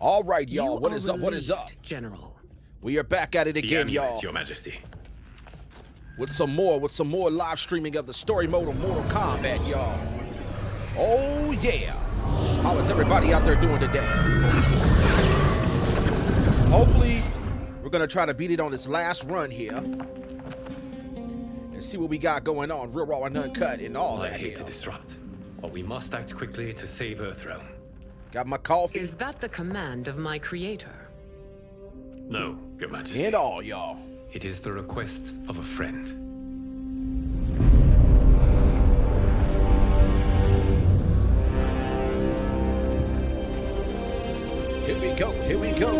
All right, y'all. What is up? What is up, General? We are back at it again, y'all. Your Majesty. With some more live streaming of the story mode of Mortal Kombat, y'all. Oh yeah. How is everybody out there doing today? Hopefully, we're gonna try to beat it on this last run here and see what we got going on, real raw and uncut and all that. I hate to disrupt, but we must act quickly to save Earthrealm. Got my coffee. Is that the command of my creator? No, Your Majesty. And all, y'all. It is the request of a friend. Here we go, here we go.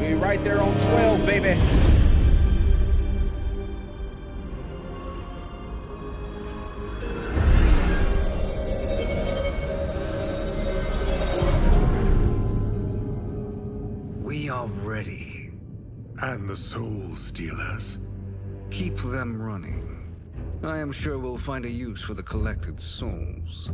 We right there on 12, baby. We are ready. And the soul stealers. Keep them running. I am sure we'll find a use for the collected souls.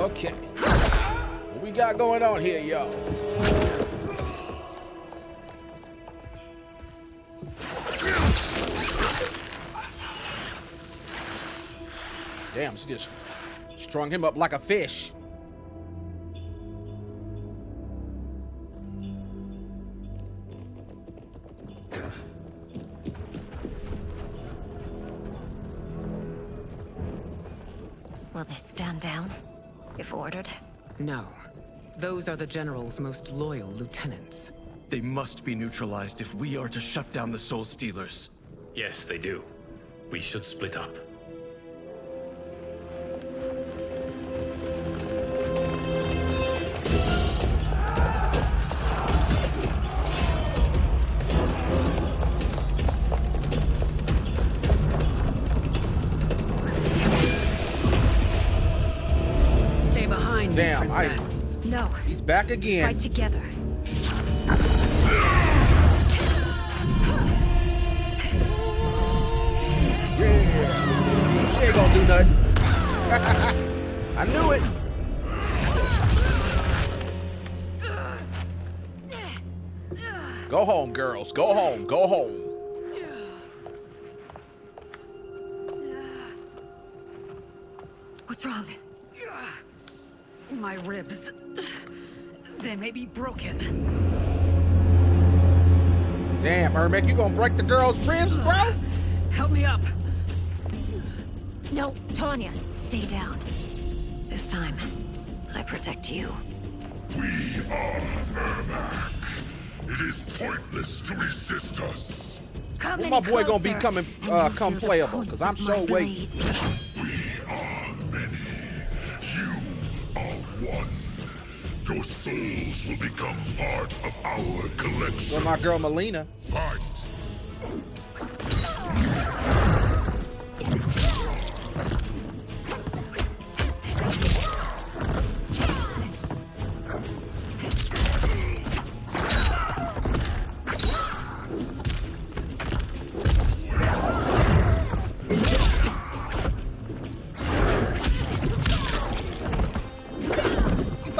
Okay, what we got going on here, y'all? Damn, she just strung him up like a fish. Will they stand down? If ordered? No. Those are the General's most loyal lieutenants. They must be neutralized if we are to shut down the Soul Stealers. Yes, they do. We should split up. Back again. Fight together. Yeah. She ain't gonna do nothing. I knew it. Go home, girls. Go home. Go home. What's wrong? My ribs. They may be broken. Damn, Ermac, you gonna break the girl's ribs, bro? Help me up. No, Tanya, stay down. This time, I protect you. We are Ermac. It is pointless to resist us. Come in my boy gonna be coming, come playable, because I'm so waiting. We are many. You are one. Your souls will become part of our collection. Well, my girl Mileena. Fight.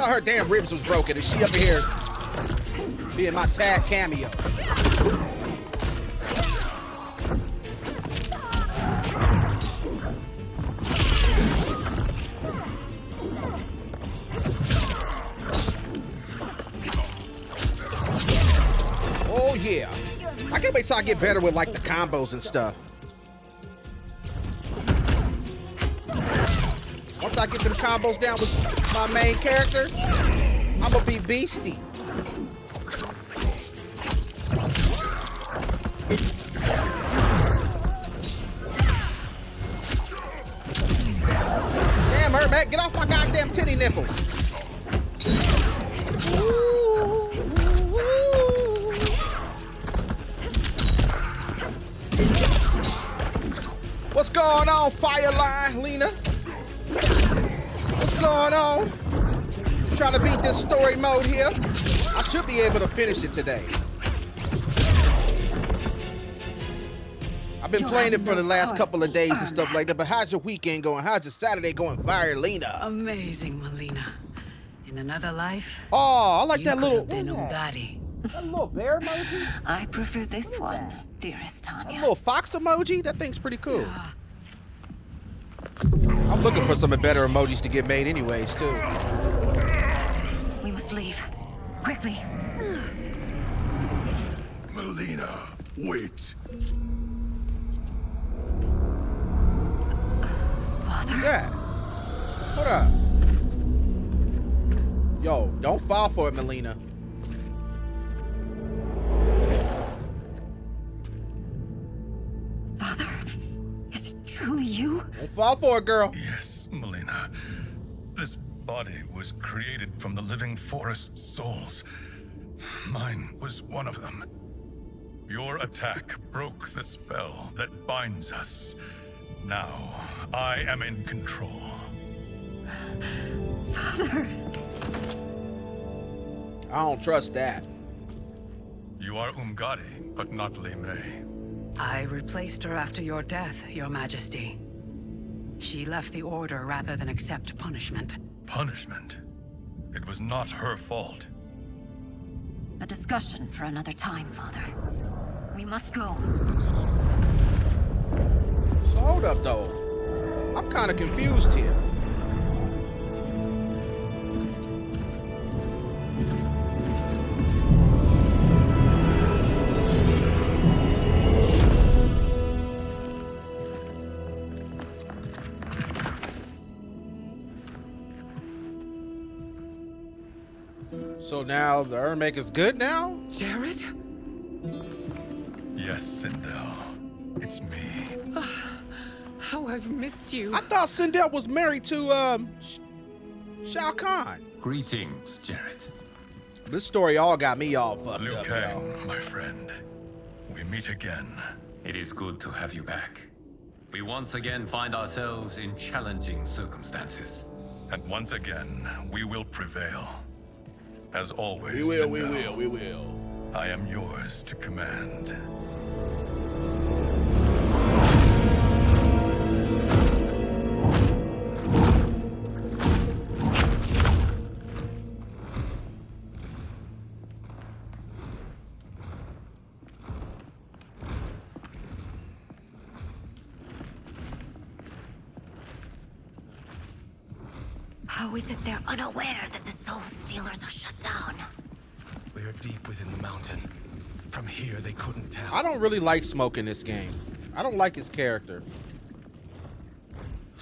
Her damn ribs was broken and she up here being my tag cameo. Oh yeah, I can't wait till I get better with like the combos and stuff. Once I get them combos down with my main character, I'm gonna be beastie. Damn, Ermac, get off my goddamn titty nipples. Ooh, ooh, ooh. What's going on, Fireline Lena? What's going on? I'm trying to beat this story mode here. I should be able to finish it today. I've been playing it for the last couple of days and stuff like that, but how's your weekend going? How's your Saturday going, Fire Lena? Amazing, Mileena. In another life. Oh, I like that little Ugari. That little bear emoji? I prefer this one, dearest Tanya. That little fox emoji? That thing's pretty cool. I'm looking for some better emojis to get made anyways, too. We must leave. Quickly. Mileena, wait. Father? Yeah. What up? Yo, don't fall for it, Mileena. Father, is it truly you? Don't fall for it, girl. Yes, Mileena. This body was created from the living forest's souls. Mine was one of them. Your attack broke the spell that binds us. Now, I am in control. Father. I don't trust that. You are Umgari, but not Li Mei. I replaced her after your death, Your Majesty. She left the order rather than accept punishment. Punishment? It was not her fault. A discussion for another time, Father. We must go. So hold up, though. I'm kind of confused here. So now the Ermac is good now? Jared? Yes, Sindel. It's me. How I've missed you. I thought Sindel was married to Shao Kahn. Greetings, Jared. This story all got me all fucked up. Liu Kang, my friend. We meet again. It is good to have you back. We once again find ourselves in challenging circumstances. And once again, we will prevail. As always, we will, we will, we will. I am yours to command. How is it they're unaware that the soul stealers are shut down? We are deep within the mountain. From here, they couldn't tell. I don't really like Smoke in this game. I don't like his character.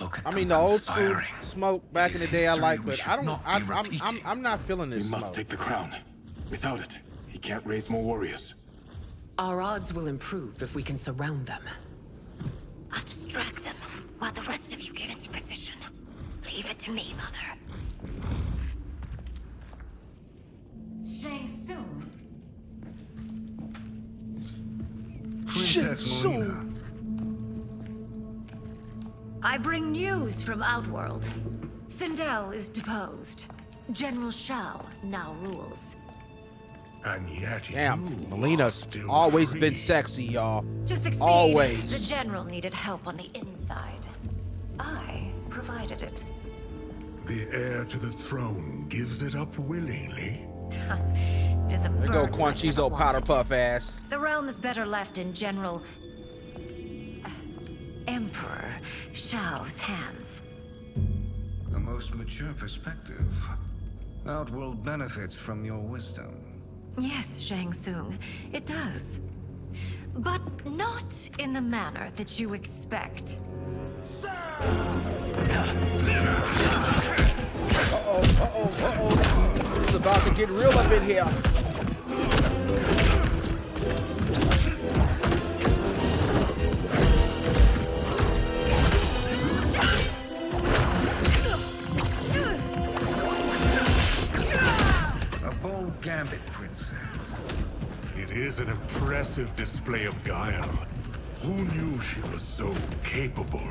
Look, I mean, the old school Smoke back in the day I liked, but I don't. I'm not feeling this. We must take the crown. Without it, he can't raise more warriors. Our odds will improve if we can surround them. I'll distract them while the rest of you get into position. Leave it to me, Mother. Shang Tsung. Princess Mileena. I bring news from Outworld. Sindel is deposed. General Shao now rules. And yet, damn, Melina's always free. Been sexy, y'all. Always. The general needed help on the inside. I provided it. The heir to the throne gives it up willingly. It is a there go Quan Chi's old powder puff ass. The realm is better left in General Emperor Shao's hands. A most mature perspective. Outworld benefits from your wisdom. Yes, Shang Tsung, it does. But not in the manner that you expect. Uh-oh, uh-oh, uh-oh. It's about to get real up in here. A bold gambit, Princess. It is an impressive display of guile. Who knew she was so capable?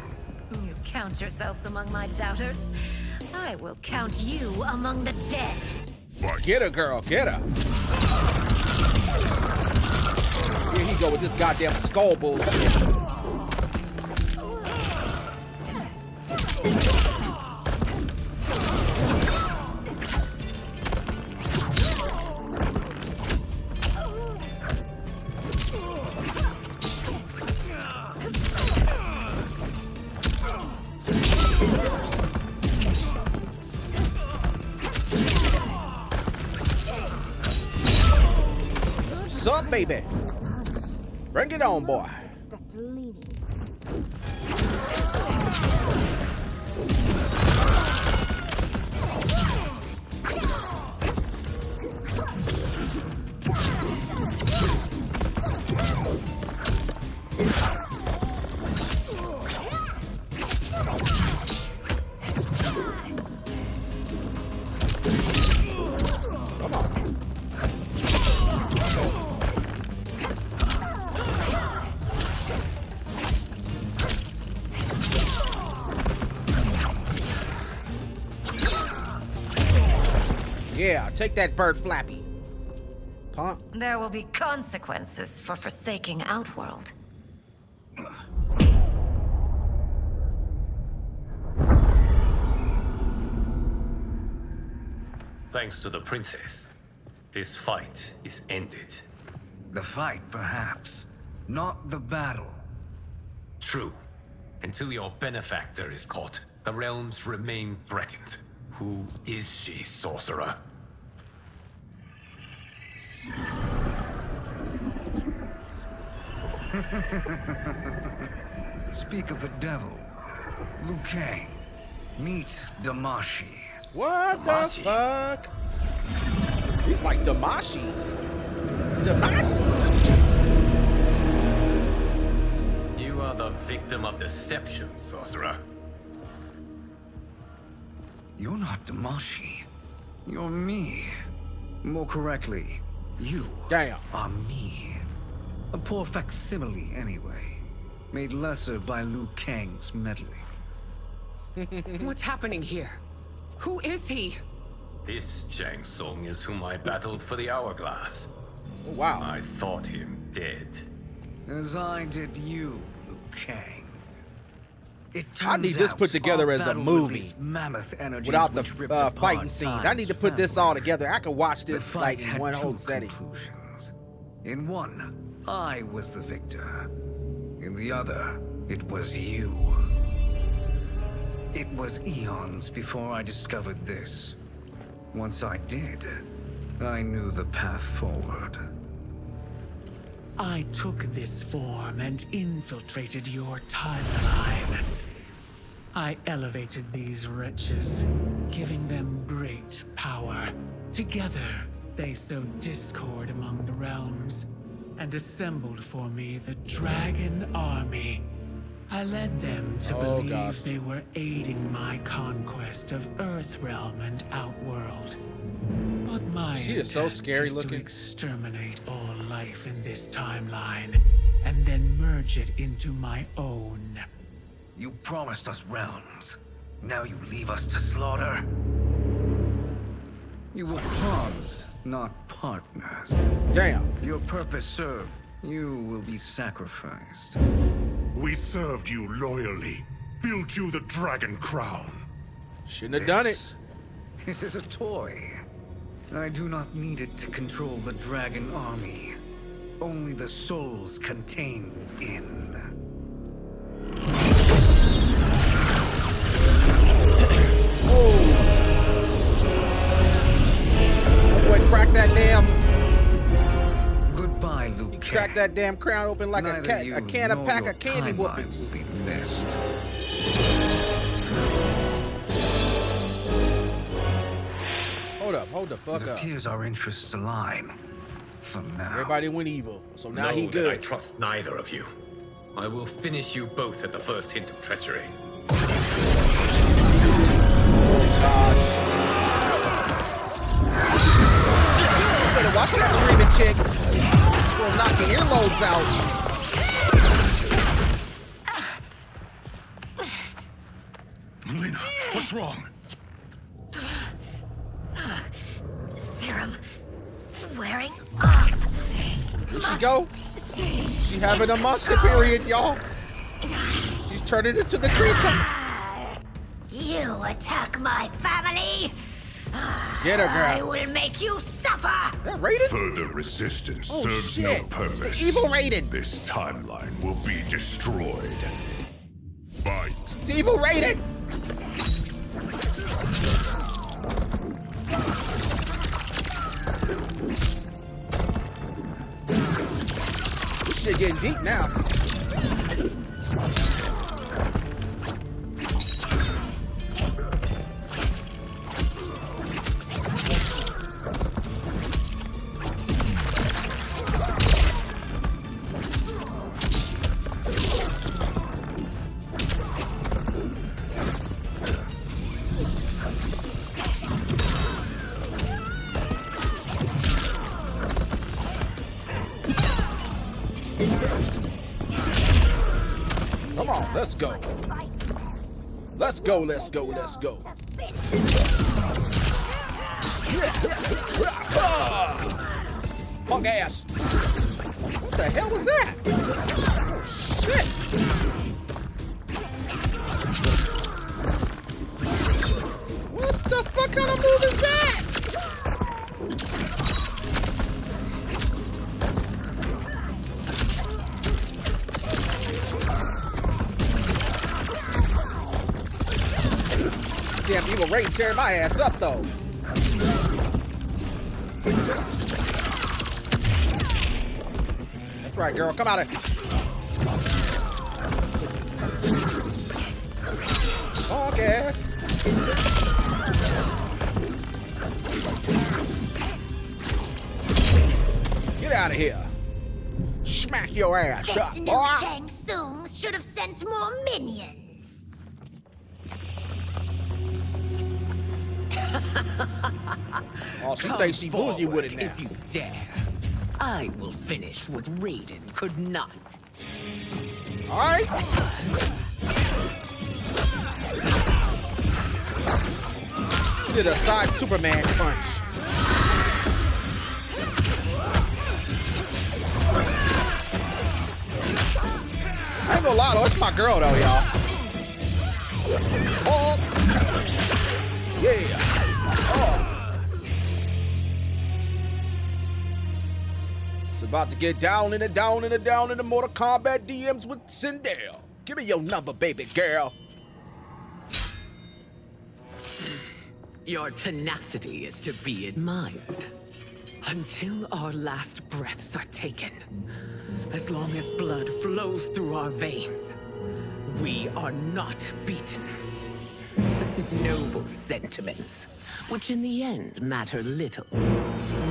You count yourselves among my doubters. I will count you among the dead. Fight. Get her, girl, get her. Here he go with this goddamn skull bullshit. Up, baby. Bring it on, boy. Take that bird, Flappy. Punk. There will be consequences for forsaking Outworld. Thanks to the princess, this fight is ended. The fight, perhaps, not the battle. True. Until your benefactor is caught, the realms remain threatened. Who is she, sorcerer? Speak of the devil, Liu Kang. Meet Damashi. What Damashi. The fuck? He's like Damashi. Damashi. You are the victim of deception, sorcerer. You're not Damashi. You're me. More correctly, you are me. A poor facsimile, anyway. Made lesser by Liu Kang's meddling. What's happening here? Who is he? This Shang Tsung is whom I battled for the hourglass. Oh, wow. I thought him dead. As I did you, Liu Kang. I need this put together as a movie without the fighting scenes. I need to put this all together. I can watch this like in one whole setting. In one, I was the victor. In the other, it was you. It was eons before I discovered this. Once I did, I knew the path forward. I took this form and infiltrated your timeline. I elevated these wretches, giving them great power. Together, they sowed discord among the realms and assembled for me the Dragon Army. I led them to believe they were aiding my conquest of Earthrealm and Outworld. But my she is so scary looking. To exterminate all life in this timeline and then merge it into my own. You promised us realms. Now you leave us to slaughter. You were pawns, not partners. Damn. Your purpose served. You will be sacrificed. We served you loyally. Built you the Dragon Crown. Shouldn't have done it. This is a toy. I do not need it to control the Dragon Army. Only the souls contained within. Oh boy, crack that damn. Goodbye, Liu Kang. Crack that damn crown open like a can of pack of candy whoopings. Will be missed. Hold up, hold the fuck up. It appears our interests align. For now, everybody went evil, so now he good. I trust neither of you. I will finish you both at the first hint of treachery. Gosh. Watch that screaming chick. She's gonna knock your earlobes out. What's wrong? Serum wearing off. Here she go. She having a monster period, y'all. She's turning into the creature. You attack my family. Get her, girl. I will make you suffer. That Raiden? Further resistance serves no purpose. It's the evil Raiden. This timeline will be destroyed. Fight. It's evil Raiden. This shit getting deep now. Go, let's go, let's go. Punk ass. What the hell was that? Oh, shit. What the fuck kind of move is that? Damn, you were Raiden tearing my ass up, though. That's right, girl. Come out of here. Okay. Get out of here. Smack your ass up, boy. Shang Tsung should have sent more minions. Oh, she thinks she boozy with it now. If you dare, I will finish what Raiden could not. All right. She did a side Superman punch. I ain't gonna lie though, it's my girl though, y'all. Oh, yeah. Oh. It's about to get down in the Mortal Kombat DMs with Sindel. Give me your number, baby girl. Your tenacity is to be admired. Until our last breaths are taken, as long as blood flows through our veins, we are not beaten. Noble sentiments, which in the end matter little.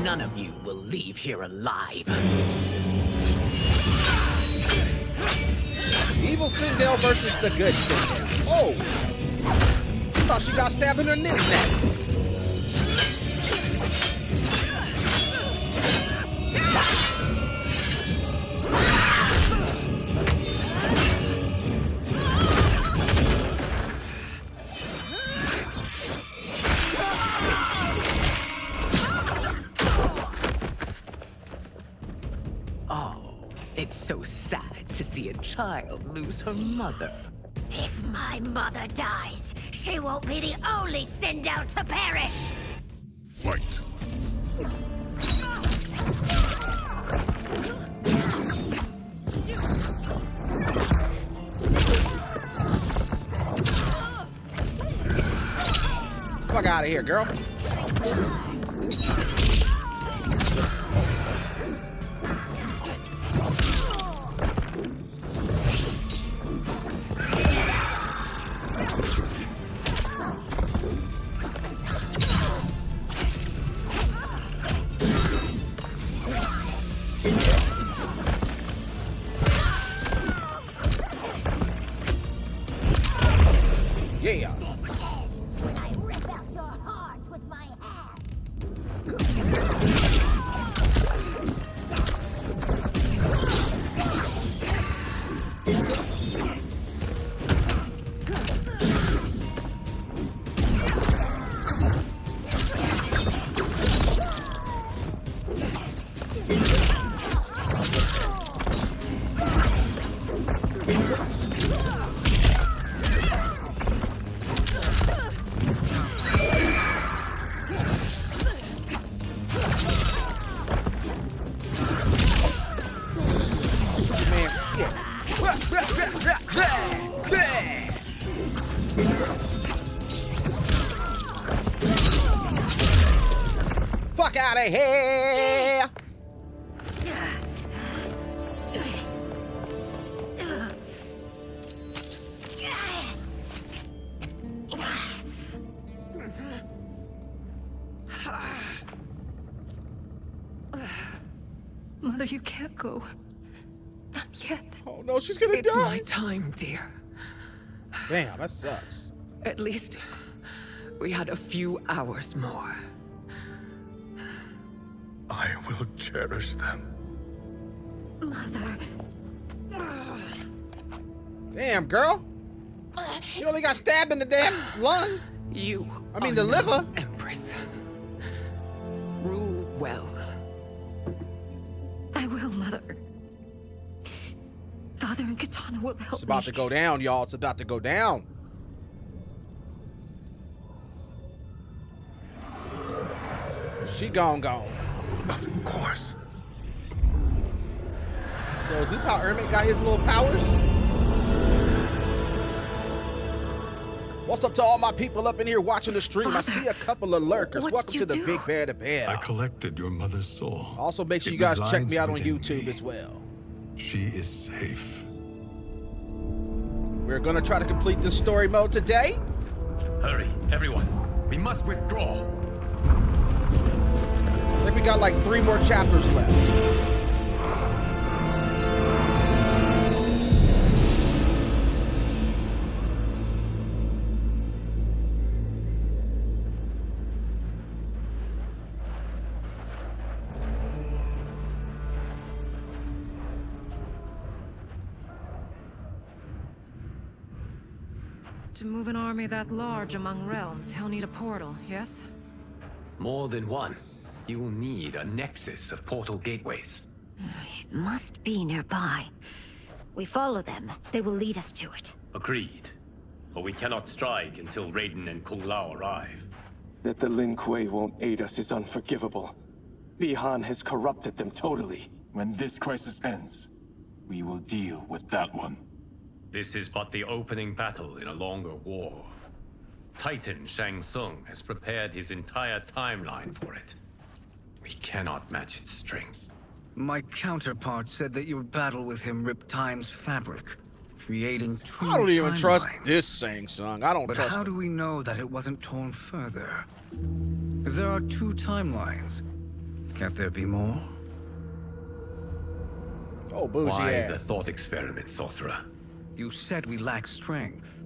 None of you will leave here alive. Evil Sindel versus the good Sindel. Oh! I thought she got stabbed in her knee now. It's so sad to see a child lose her mother. If my mother dies, she won't be the only Sindel to perish. Fight. Fuck out of here, girl. Fuck out of here! Mother, you can't go. Not yet. Oh no, she's gonna die! It's my time, dear. Damn, that sucks. At least we had a few hours more. I will cherish them. Mother. Damn, girl. You only got stabbed in the damn lung. I mean the liver. Empress. Rule well. I will, Mother. Father and Kitana will help me. It's about to go down, y'all. It's about to go down. She gone. Of course. So is this how Ermac got his little powers? What's up to all my people up in here watching the stream? Father, I see a couple of lurkers. Welcome to the Big Bear to Bear. I collected your mother's soul. Also, make sure you guys check me out on YouTube as well. She is safe. We're gonna try to complete this story mode today. Hurry, everyone. We must withdraw. I think we got like 3 more chapters left. To move an army that large among realms, he'll need a portal, yes? More than one. You will need a nexus of portal gateways. It must be nearby. We follow them. They will lead us to it. Agreed. But we cannot strike until Raiden and Kung Lao arrive. That the Lin Kuei won't aid us is unforgivable. Bi Han has corrupted them totally. When this crisis ends, we will deal with that one. This is but the opening battle in a longer war. Titan Shang Tsung has prepared his entire timeline for it. We cannot match its strength. My counterpart said that your battle with him ripped time's fabric, creating two timelines. I don't even trust this Shang Tsung. I don't trust him. But how do we know that it wasn't torn further? If there are 2 timelines, can't there be more? Oh, bougie ass. Why the thought experiment, sorcerer? You said we lack strength.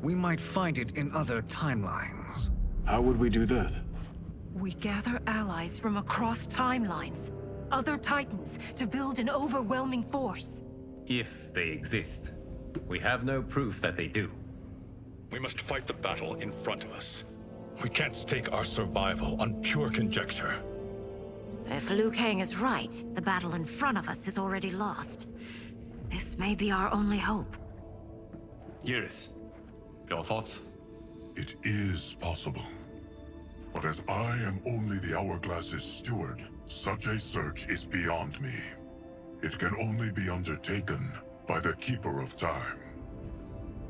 We might find it in other timelines. How would we do that? We gather allies from across timelines, other titans, to build an overwhelming force. If they exist. We have no proof that they do. We must fight the battle in front of us. We can't stake our survival on pure conjecture. If Liu Kang is right, the battle in front of us is already lost. This may be our only hope. Iris, your thoughts? It is possible. But as I am only the Hourglass's steward, such a search is beyond me. It can only be undertaken by the Keeper of Time.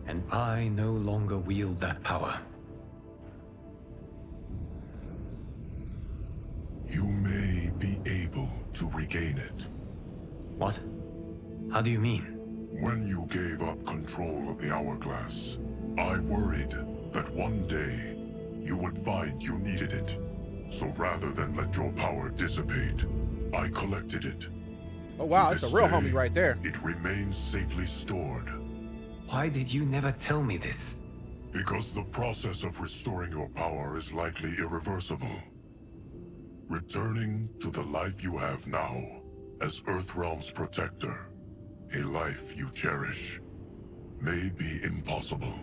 And I no longer wield that power. You may be able to regain it. What? How do you mean? When you gave up control of the Hourglass, I worried that one day you would find you needed it. So rather than let your power dissipate, I collected it. Oh wow, that's a real homie right there. It remains safely stored. Why did you never tell me this? Because the process of restoring your power is likely irreversible. Returning to the life you have now as Earthrealm's protector, a life you cherish, may be impossible.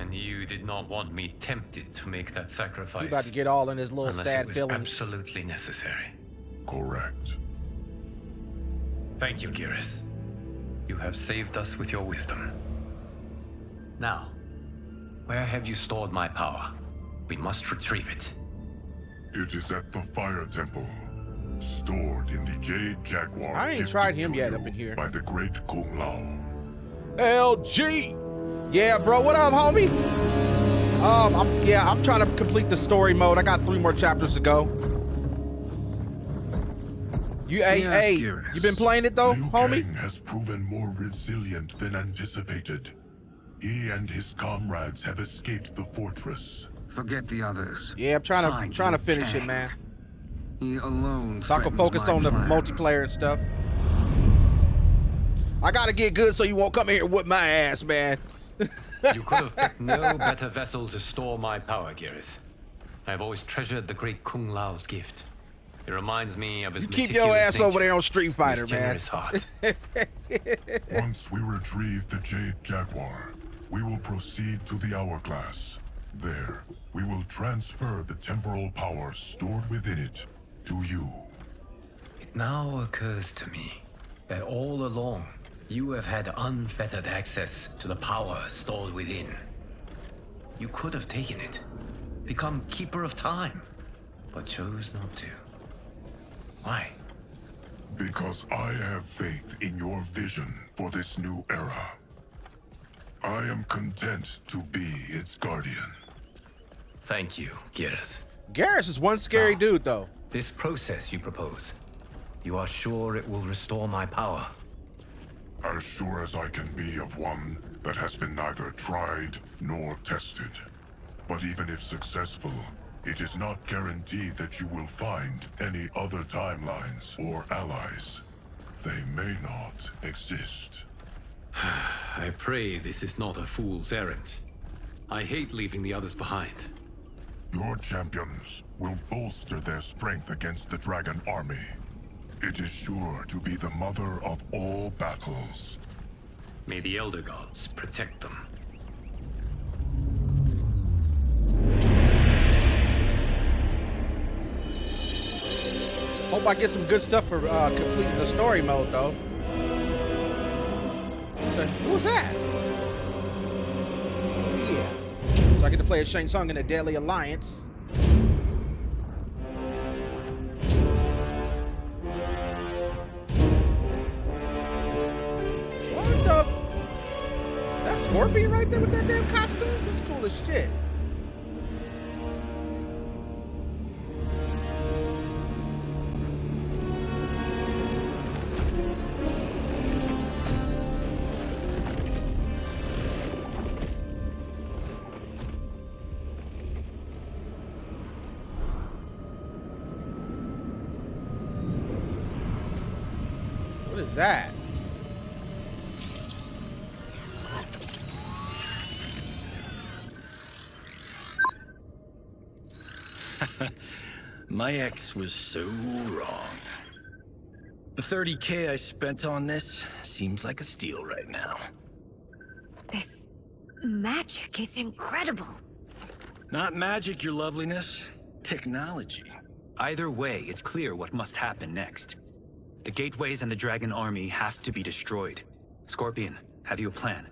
And you did not want me tempted to make that sacrifice. You about to get all in his little sad feelings. Absolutely necessary. Correct. Thank you, Geras. You have saved us with your wisdom. Now, where have you stored my power? We must retrieve it. It is at the Fire Temple, stored in the Jade Jaguar. I ain't tried him yet up in here. By the great Kung Lao. LG! Yeah, bro, what up, homie? I'm trying to complete the story mode. I got 3 more chapters to go. You been playing it though, homie? Liu Kang has proven more resilient than anticipated. He and his comrades have escaped the fortress. Forget the others. Yeah, I'm trying to finish it, man. He alone. So I can focus on the multiplayer and stuff. I gotta get good so you won't come here and whip my ass, man. You could have picked no better vessel to store my power, Geras. I've always treasured the great Kung Lao's gift. It reminds me of his meticulous nature. Keep your ass over there on Street Fighter, man. Once we retrieve the Jade Jaguar, we will proceed to the Hourglass. There, we will transfer the temporal power stored within it to you. It now occurs to me that all along, you have had unfettered access to the power stored within. You could have taken it, become keeper of time, but chose not to. Why? Because I have faith in your vision for this new era. I am content to be its guardian. Thank you, Garrus. Garrus is one scary dude, though. This process you propose, you are sure it will restore my power? As sure as I can be of one that has been neither tried nor tested. But even if successful, it is not guaranteed that you will find any other timelines or allies. They may not exist. I pray this is not a fool's errand. I hate leaving the others behind. Your champions will bolster their strength against the Dragon Army. It is sure to be the mother of all battles. May the Elder Gods protect them. Hope I get some good stuff for completing the story mode, though. Who's that? Yeah. So I get to play as Shang Tsung in the Deadly Alliance. That Scorpion right there with that damn costume? That's cool as shit. What is that? My ex was so wrong. The 30K I spent on this seems like a steal right now. This magic is incredible. Not magic, your loveliness. Technology. Either way, it's clear what must happen next. The gateways and the Dragon Army have to be destroyed. Scorpion, have you a plan?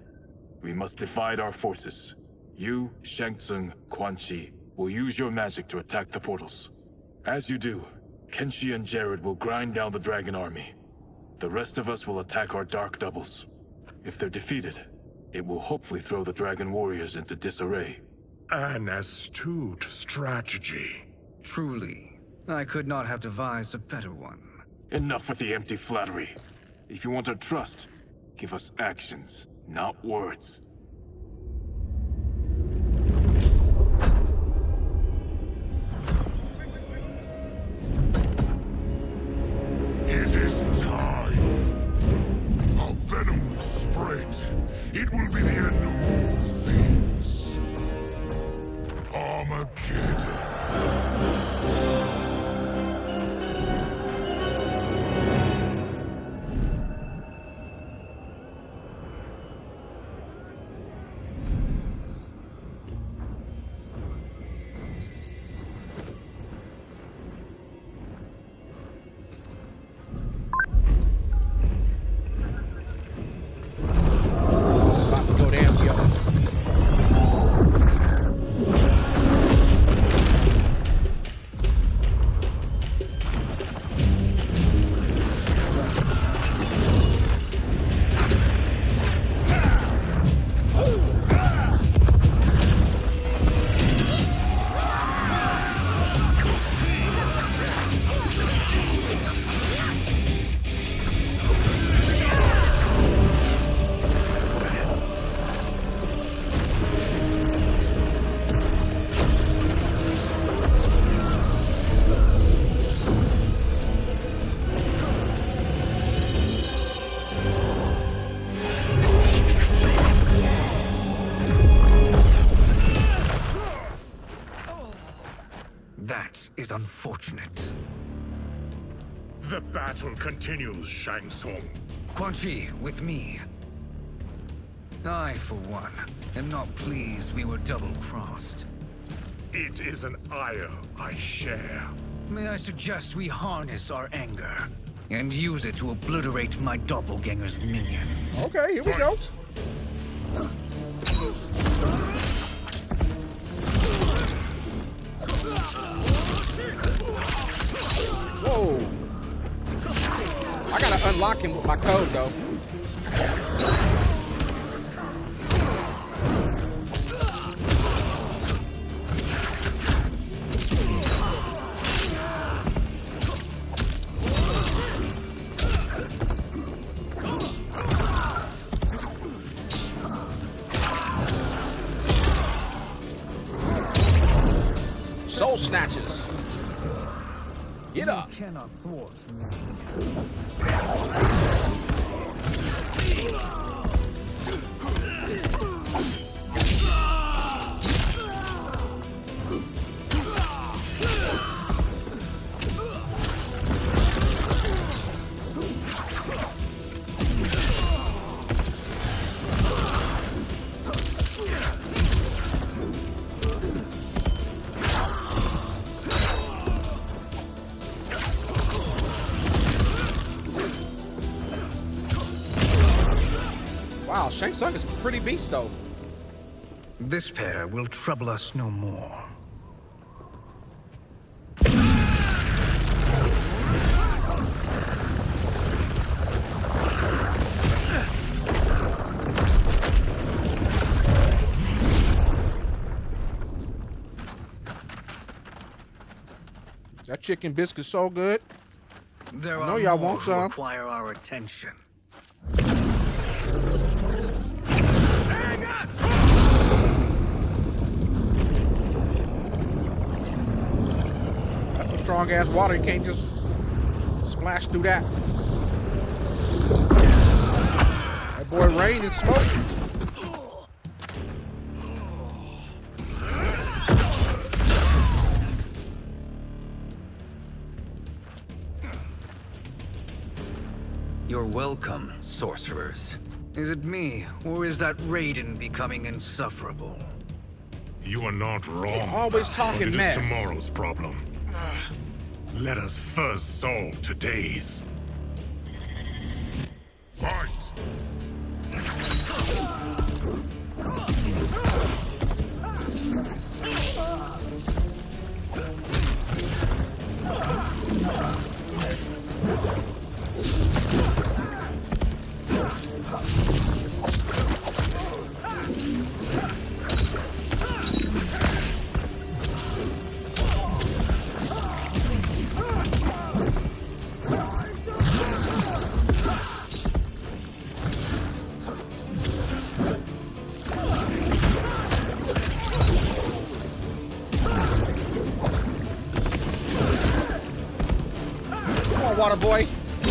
We must divide our forces. You, Shang Tsung, Quan Chi, will use your magic to attack the portals. As you do, Kenshi and Jared will grind down the Dragon Army. The rest of us will attack our Dark Doubles. If they're defeated, it will hopefully throw the Dragon Warriors into disarray. An astute strategy. Truly, I could not have devised a better one. Enough with the empty flattery. If you want our trust, give us actions, not words. It is time. Our venom will spread. It will be the end of all things. Armageddon. is unfortunate. The battle continues, Shang Tsung. Quan Chi, with me. I, for one, am not pleased we were double-crossed. It is an ire I share. May I suggest we harness our anger and use it to obliterate my doppelganger's minions? Okay, here we go. Whoa. I gotta unlock him with my code, though. Soul snatches. Get up. You cannot thwart me. Shang Tsung is a pretty beast, though. This pair will trouble us no more. That chicken biscuit's so good. There are y'all want some. Require our attention. Strong ass water, you can't just splash through that. That boy Raiden is smoking. You're welcome, sorcerers. Is it me, or is that Raiden becoming insufferable? You are not wrong. You're always talking mess. It is tomorrow's problem. Let us first solve today's. Fight! Water boy. Still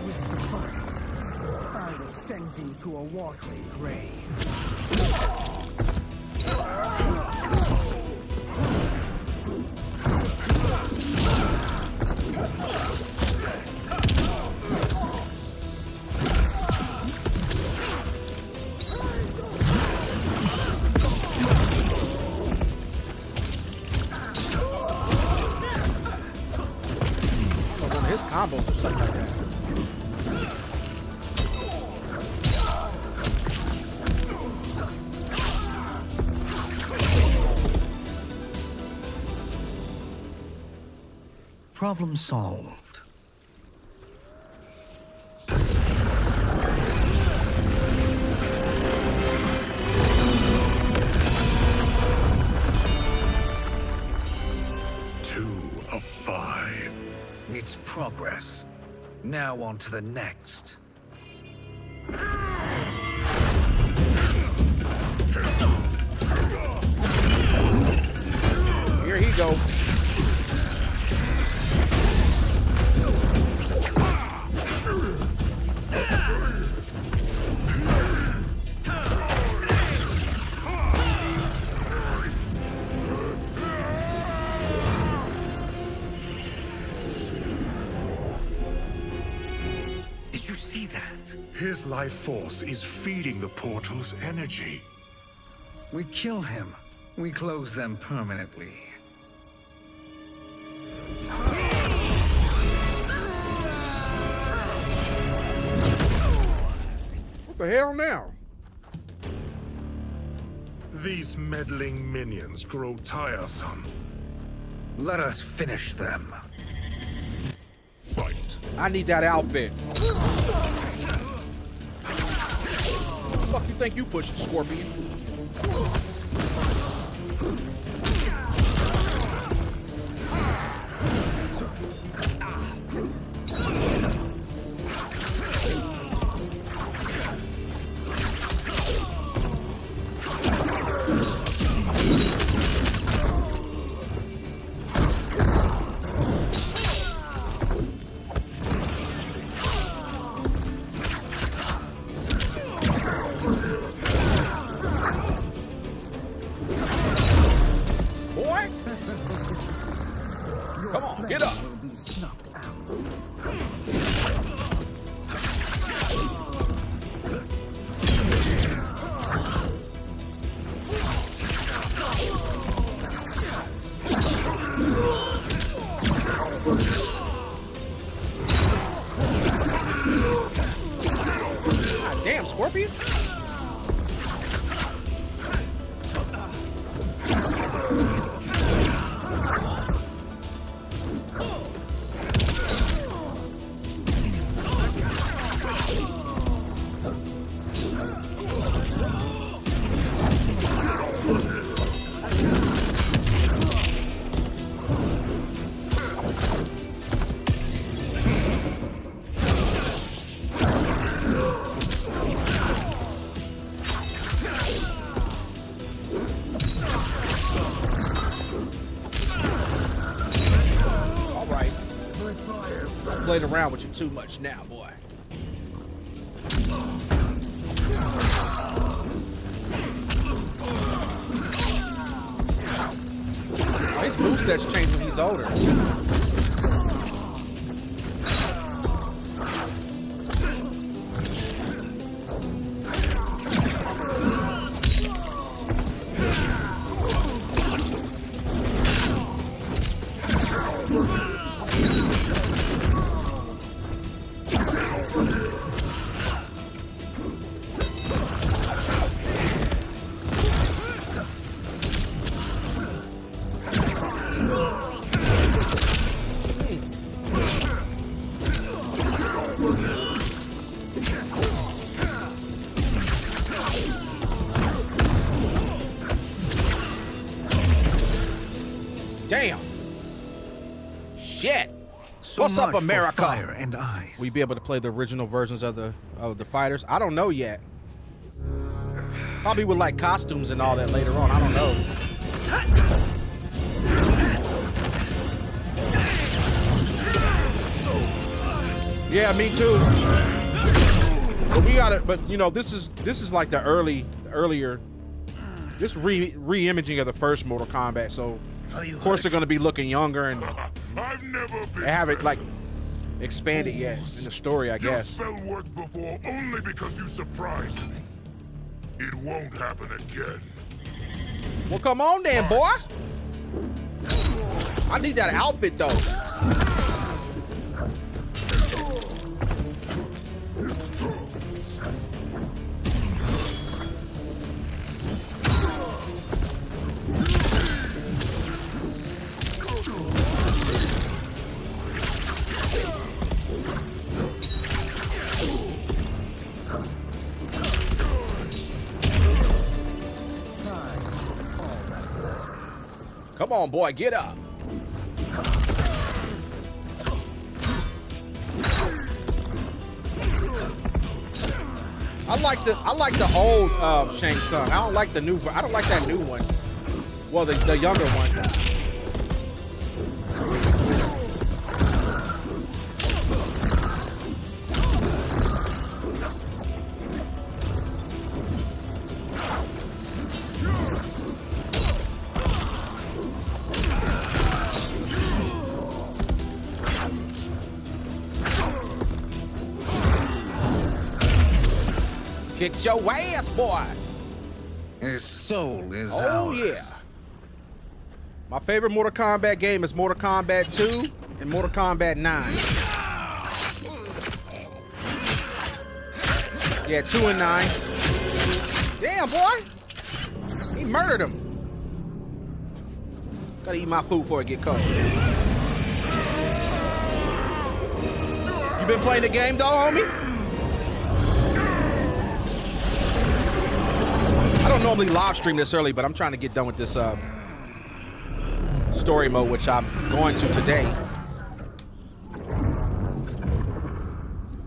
wish to fight. I will send you to a watery grave. Problem solved. Two of five. It's progress. Now on to the next. Here he goes. His life force is feeding the portal's energy. We kill him. We close them permanently. What the hell now? These meddling minions grow tiresome. Let us finish them. Fight. I need that outfit. What the fuck you think you pushing, Scorpion? Around with you too much now, boy. Oh, his moveset's changed when he's older. What's up, America? Fire and ice. Will you be able to play the original versions of the fighters? I don't know yet. Probably with like costumes and all that later on. I don't know. Yeah, me too. But we gotta. But you know, this is like the earlier. This re-imaging of the first Mortal Kombat, so. Of course, they're going to be looking younger, and they haven't like expanded yet in the story, I guess. Spell worked before only because you surprised me. It won't happen again. Well, come on then, boy. I need that outfit though. Come on, boy, get up. I like the old Shang Tsung. I don't like the new. I don't like that new one. Well, the younger one. Kicked your ass, boy. His soul is ours. Oh, yeah. My favorite Mortal Kombat game is Mortal Kombat 2 and Mortal Kombat 9. Yeah, 2 and 9. Damn, boy. He murdered him. Gotta eat my food before it get cold. You been playing the game, though, homie? I don't normally live stream this early, but I'm trying to get done with this story mode, which I'm going to today.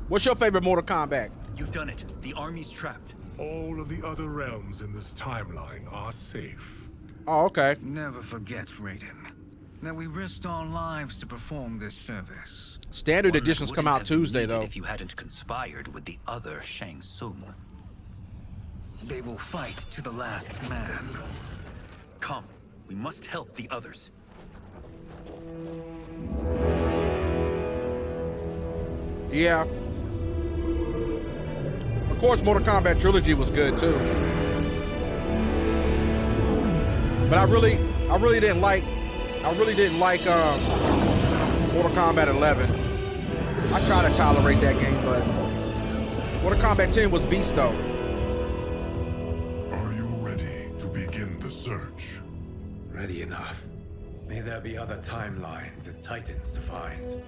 What's your favorite Mortal Kombat? You've done it. The army's trapped. All of the other realms in this timeline are safe. Oh, okay. Never forget, Raiden, that we risked our lives to perform this service. Standard editions come out Tuesday, though. If you hadn't conspired with the other Shang Tsung. They will fight to the last man. Come, we must help the others. Yeah. Of course, Mortal Kombat Trilogy was good too. But I really didn't like Mortal Kombat 11. I try to tolerate that game, but Mortal Kombat 10 was beast though. Search. Ready enough. May there be other timelines and titans to find.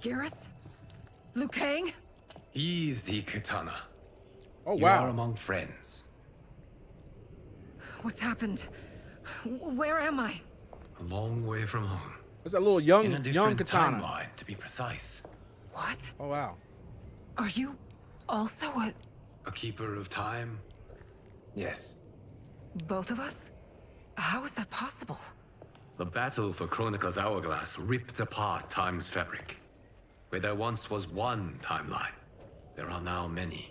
Hear us? Liu Kang? Easy, Kitana. Oh, wow. You are among friends. What's happened? Where am I? A long way from home. There's a little young Kitana. Timeline, to be precise. What? Oh, wow. Are you also a keeper of time? Yes. Both of us? How is that possible? The battle for Kronika's hourglass ripped apart time's fabric. Where there once was one timeline, there are now many.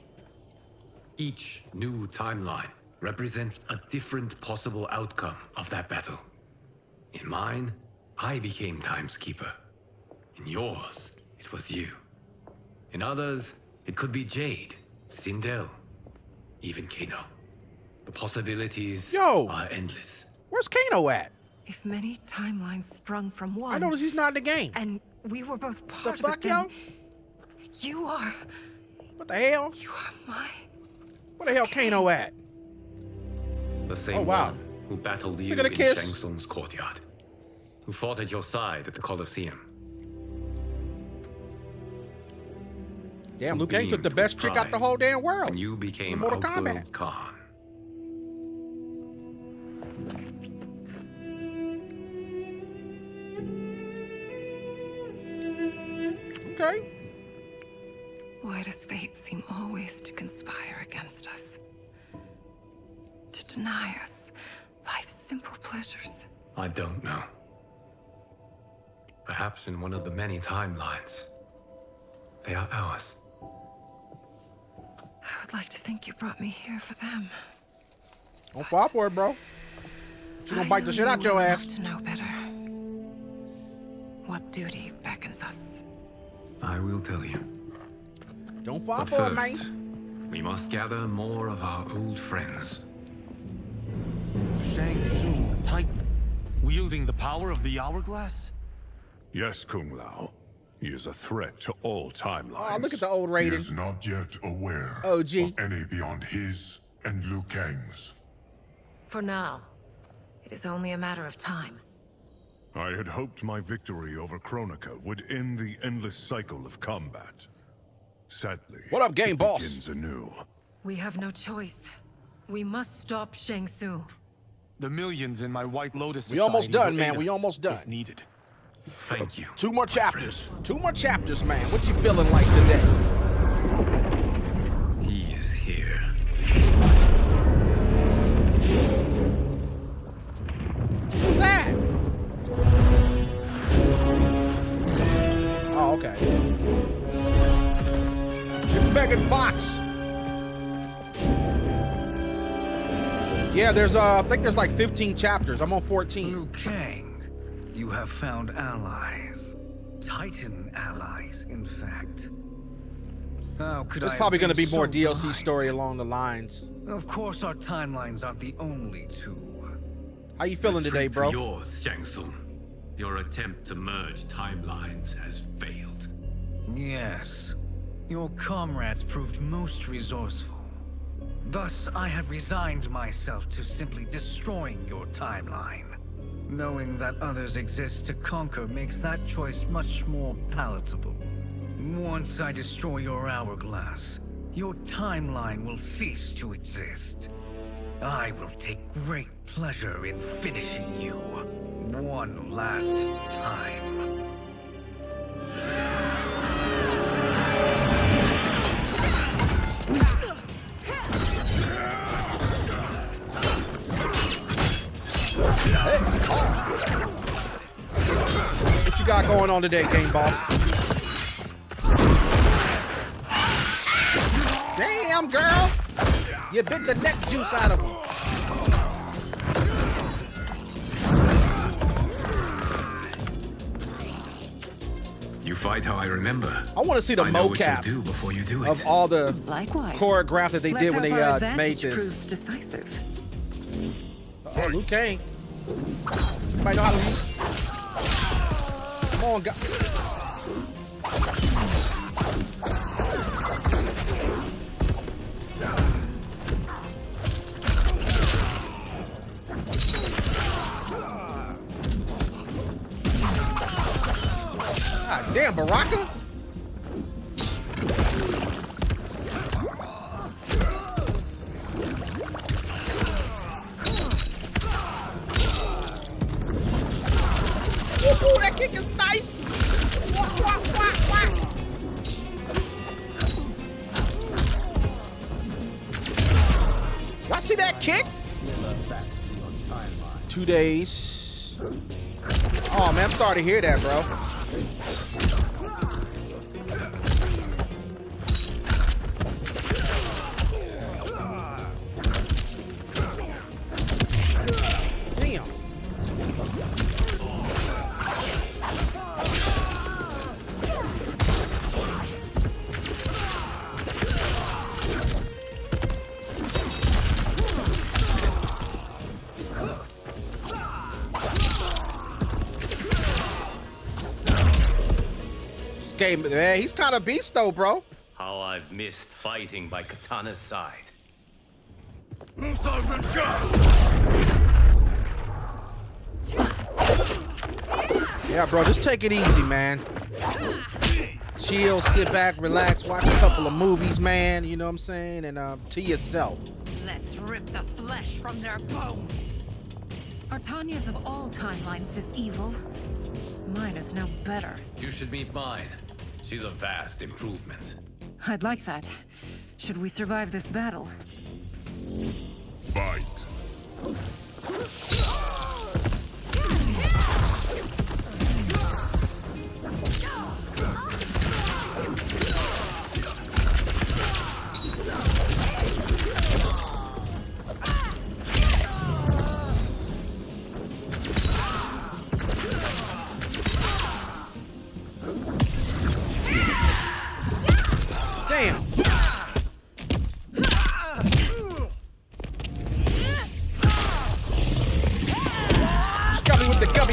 Each new timeline represents a different possible outcome of that battle. In mine, I became time's keeper. In yours, it was you. In others, it could be Jade, Sindel, even Kano. The possibilities are endless. Where's Kano at? If many timelines sprung from one... I noticed he's not in the game. And we were both part of it, then... You are... What the hell? You are my... Where the hell Kano at? The same one who battled you in Shang Tsung's courtyard. Who fought at your side at the Colosseum. Damn, Liu Kang took the best chick out the whole damn world. And you became Mortal Kombat. Khan. Okay. Why does fate seem always to conspire against us? To deny us life's simple pleasures? I don't know. Perhaps in one of the many timelines, they are ours. I would like to think you brought me here for them. Don't fall for it, bro. She's gonna bite the shit out your ass. I have to know better. What duty beckons us? I will tell you. Don't fall for it, mate. We must gather more of our old friends. Shang Tsung, Titan, wielding the power of the hourglass? Yes, Kung Lao. He is a threat to all timelines. Oh, look at the old Raiden. He is not yet aware of any beyond his and Liu Kang's. For now, it is only a matter of time. I had hoped my victory over Kronika would end the endless cycle of combat. Sadly, what up, game boss? Begins anew. We have no choice. We must stop Shang Tsung. The millions in my White Lotus. We almost done, man. We almost done. Needed. Thank you. Two more chapters. Friend. Two more chapters, man. What you feeling like today? He is here. Who's that? Oh, okay. Megan Fox. Yeah, there's I think there's like 15 chapters. I'm on 14. Liu Kang, you have found allies. Titan allies, in fact. How could I? There's probably going to be more DLC story along the lines. Of course, our timelines aren't the only two. How you feeling today, bro? Yours, Shang Tsung. Your attempt to merge timelines has failed. Yes. Your comrades proved most resourceful. Thus, I have resigned myself to simply destroying your timeline. Knowing that others exist to conquer makes that choice much more palatable. Once I destroy your hourglass, your timeline will cease to exist. I will take great pleasure in finishing you one last time. Hey. What you got going on today, Game Boss? Damn, girl! You bit the neck juice out of him. You fight how I remember. I want to see the mocap of all the choreograph that they did when they made this. Oh, Liu Kang. Everybody know how to... Come on, guys. God damn, Baraka. Ooh, that kick is nice! Wah, wah, wah, wah. Y'all see that kick? 2 days. Oh man, I'm sorry to hear that, bro. Man, he's kind of beast though, bro. How I've missed fighting by Kitana's side. Yeah, bro, just take it easy, man. Chill, sit back, relax, watch a couple of movies, man. You know what I'm saying? And to yourself. Let's rip the flesh from their bones. Are Tanya's of all timelines this evil? Mine is no better. You should meet mine. She's a vast improvement. I'd like that. Should we survive this battle? Fight.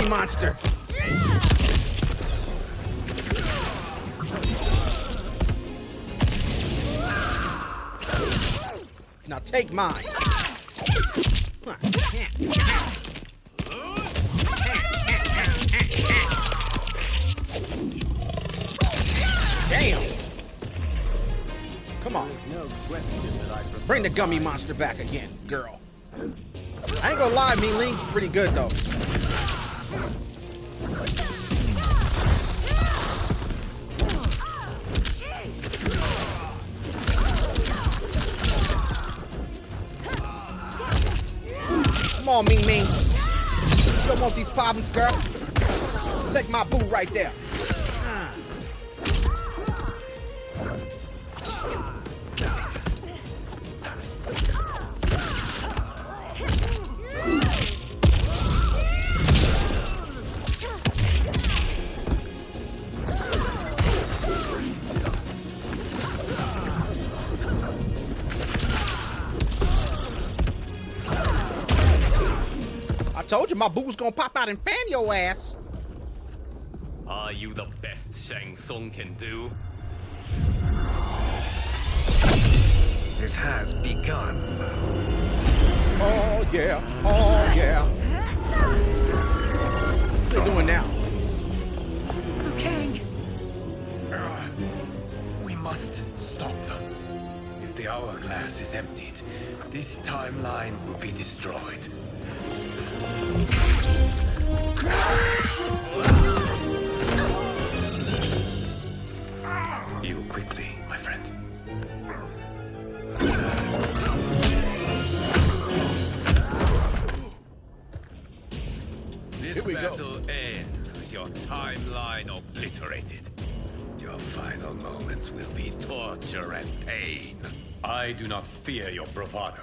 Monster. Now take mine. Damn. Come on. Bring the gummy monster back again, girl. I ain't gonna lie, Mileena's pretty good though. Come on, Ming Ming. You don't want these problems, girl. Take my boo right there. told you my boo was gonna pop out and fan your ass. Are you the best Shang Tsung can do? It has begun. Oh yeah, oh yeah. What are they doing now? Liu Kang. We must stop them. If the hourglass is emptied, this timeline will be destroyed. You quickly, my friend. This battle ends with your timeline obliterated. Your final moments will be torture and pain. I do not fear your bravado.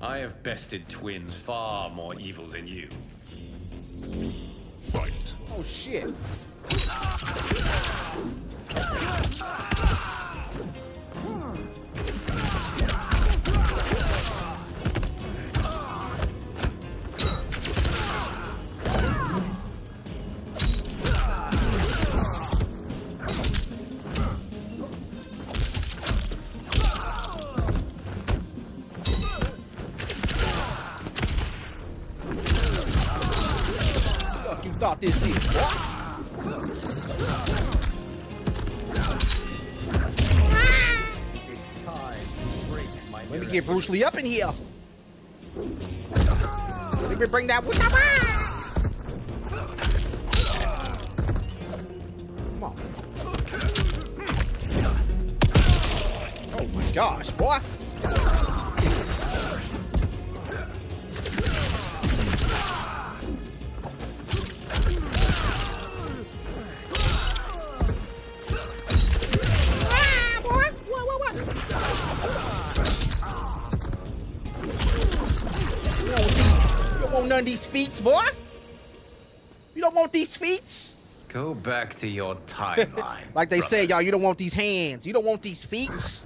I have bested twins far more evil than you. Fight. Oh shit. This is what? It's time to break my Let me get Bruce Lee up in here. Let me bring that with the Come on. Oh my gosh, boy. None of these feats, boy. You don't want these feats. Go back to your timeline. Like they say, y'all, you don't want these hands. You don't want these feats.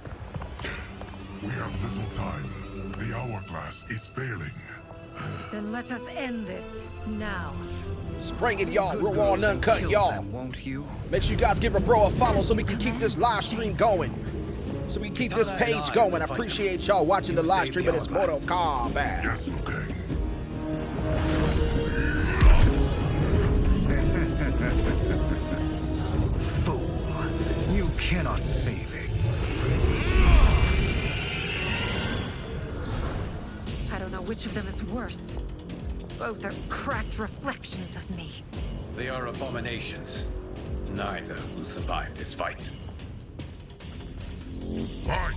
We have little time. The hourglass is failing. Then let us end this now. Spring it, y'all. We're all none cut, y'all. Make sure you guys give a bro a follow so we can keep this live stream going. So we can keep this page going. I appreciate y'all watching the live stream of this Mortal Kombat. Yes, okay. Fool, you cannot save it. I don't know which of them is worse. Both are cracked reflections of me. They are abominations. Neither will survive this fight. Fight!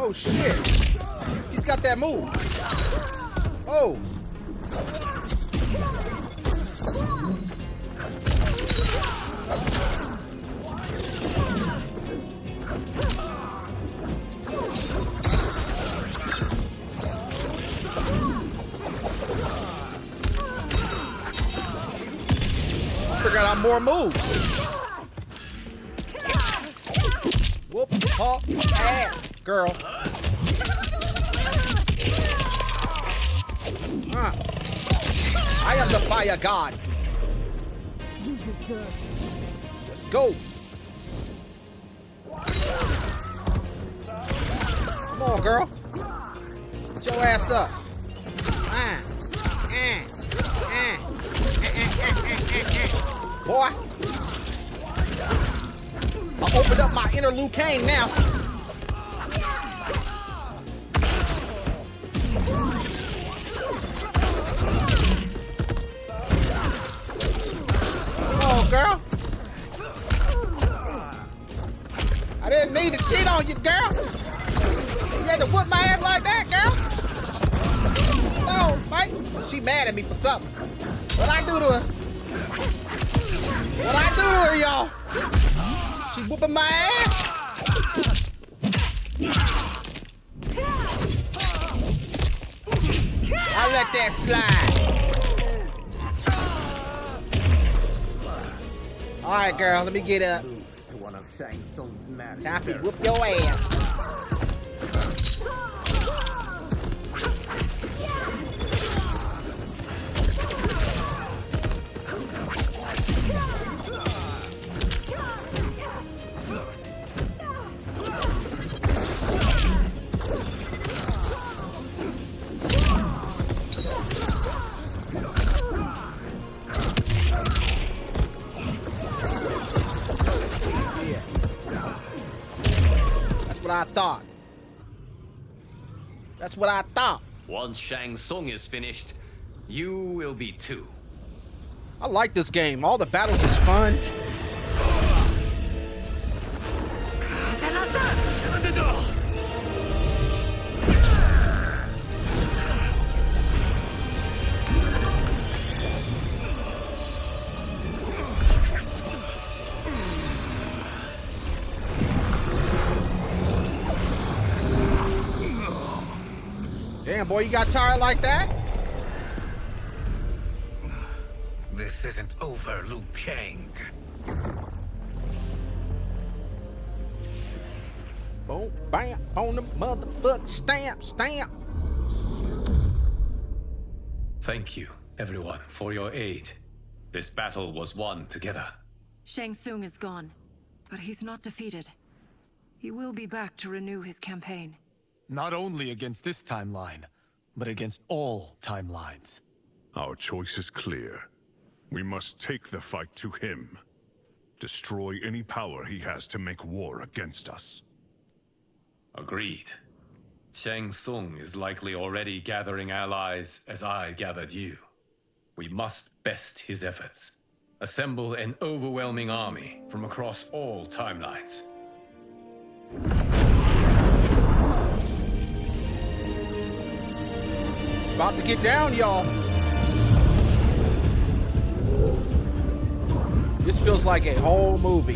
Oh shit, he's got that move. Oh. Got out more moves. Whoop, pop, ass, girl. I am the fire god. You deserve. Let's go. Come on, girl. Get your ass up. Boy, I opened up my inner Liu Kang now. Oh, girl. I didn't mean to cheat on you, girl. You had to whip my ass like that, girl. Oh, mate. She mad at me for something. What'd I do to her? What I do to her, y'all? She whooping my ass. I let that slide. All right, girl, let me get up. Copy, whoop your ass. I thought. That's what I thought. Once Shang Tsung is finished, you will be too. I like this game. All the battles is fun. Boy, you got tired like that? This isn't over, Liu Kang. Boom, bam, on the motherfucking stamp. Thank you, everyone, for your aid. This battle was won together. Shang Tsung is gone, but he's not defeated. He will be back to renew his campaign. Not only against this timeline, but against all timelines. Our choice is clear. We must take the fight to him. Destroy any power he has to make war against us. Agreed. Shang Tsung is likely already gathering allies as I gathered you. We must best his efforts. Assemble an overwhelming army from across all timelines. About to get down, y'all. This feels like a whole movie.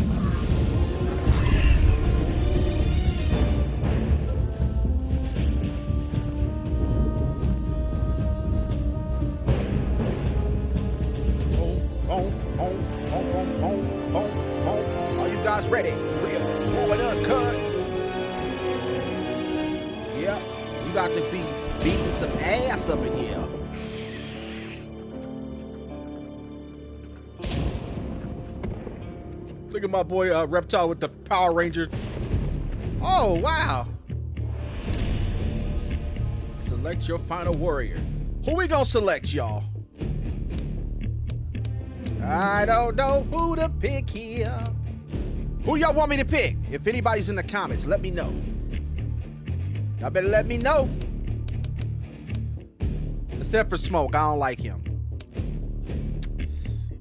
Boom. Are you guys ready? We'll blow it up, cut. Yep, you got to be beating some ass up in here. Look at my boy Reptile with the Power Ranger. Oh, wow. Select your final warrior. Who we gonna select, y'all? I don't know who to pick here. Who y'all want me to pick? If anybody's in the comments, let me know. Y'all better let me know. Except for Smoke, I don't like him.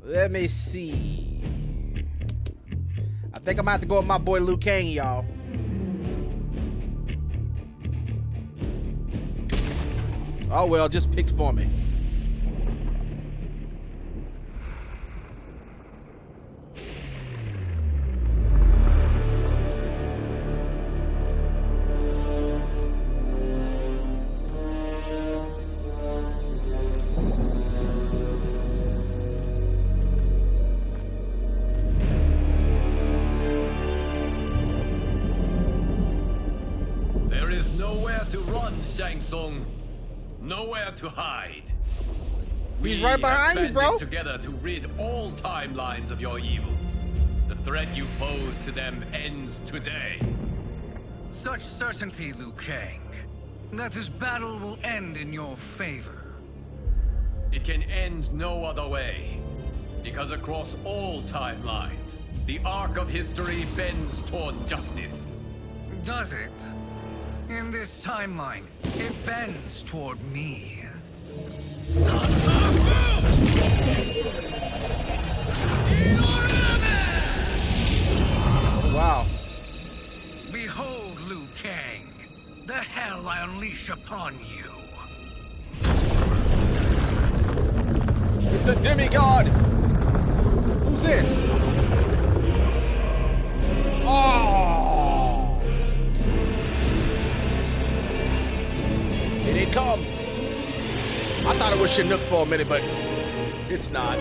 Let me see. I think I'm gonna have to go with my boy Liu Kang, y'all. Oh well, just picked for me. To hide. He's right behind you, bro. Together to rid all timelines of your evil. The threat you pose to them ends today. Such certainty, Liu Kang, that this battle will end in your favor. It can end no other way, because across all timelines, the arc of history bends toward justice. Does it? In this timeline, it bends toward me. Wow. Behold, Liu Kang, the hell I unleash upon you. It's a demigod. Who's this? It didn't come. I thought it was Chinook for a minute, but it's not.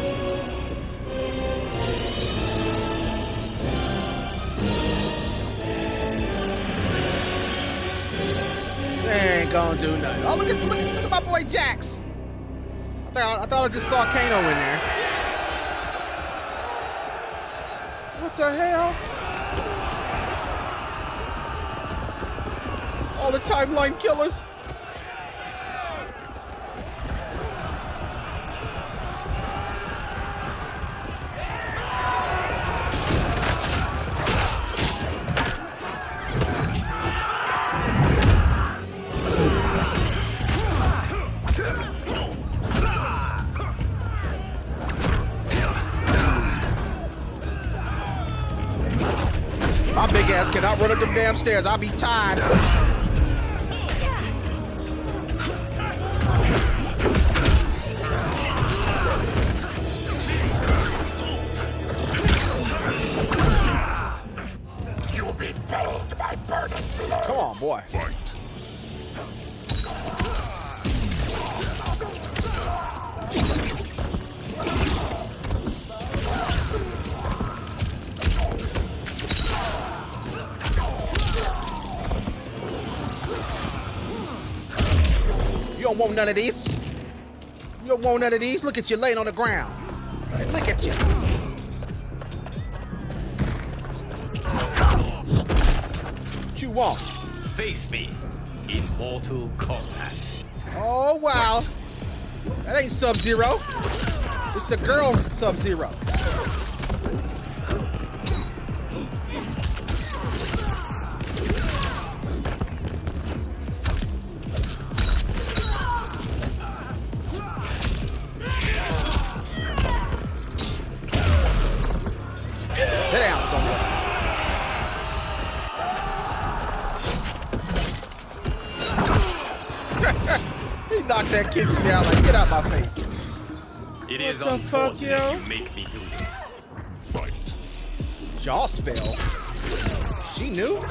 They ain't gonna do nothing. Oh, look at my boy Jax. I thought I just saw Kano in there. What the hell? All the timeline killers. Cannot run up them damn stairs. I'll be tired. You'll be felled by burning blood. Come on, boy. Fight. You don't want none of these. You don't want none of these. Look at you laying on the ground. Look at you. What you want? Face me in Mortal Kombat. Oh, wow. That ain't Sub Zero. It's the girl Sub Zero. That kicks me out like, get out my face. It is the fuck, yo? You make me do this. Fight. Jaw spell. She knew.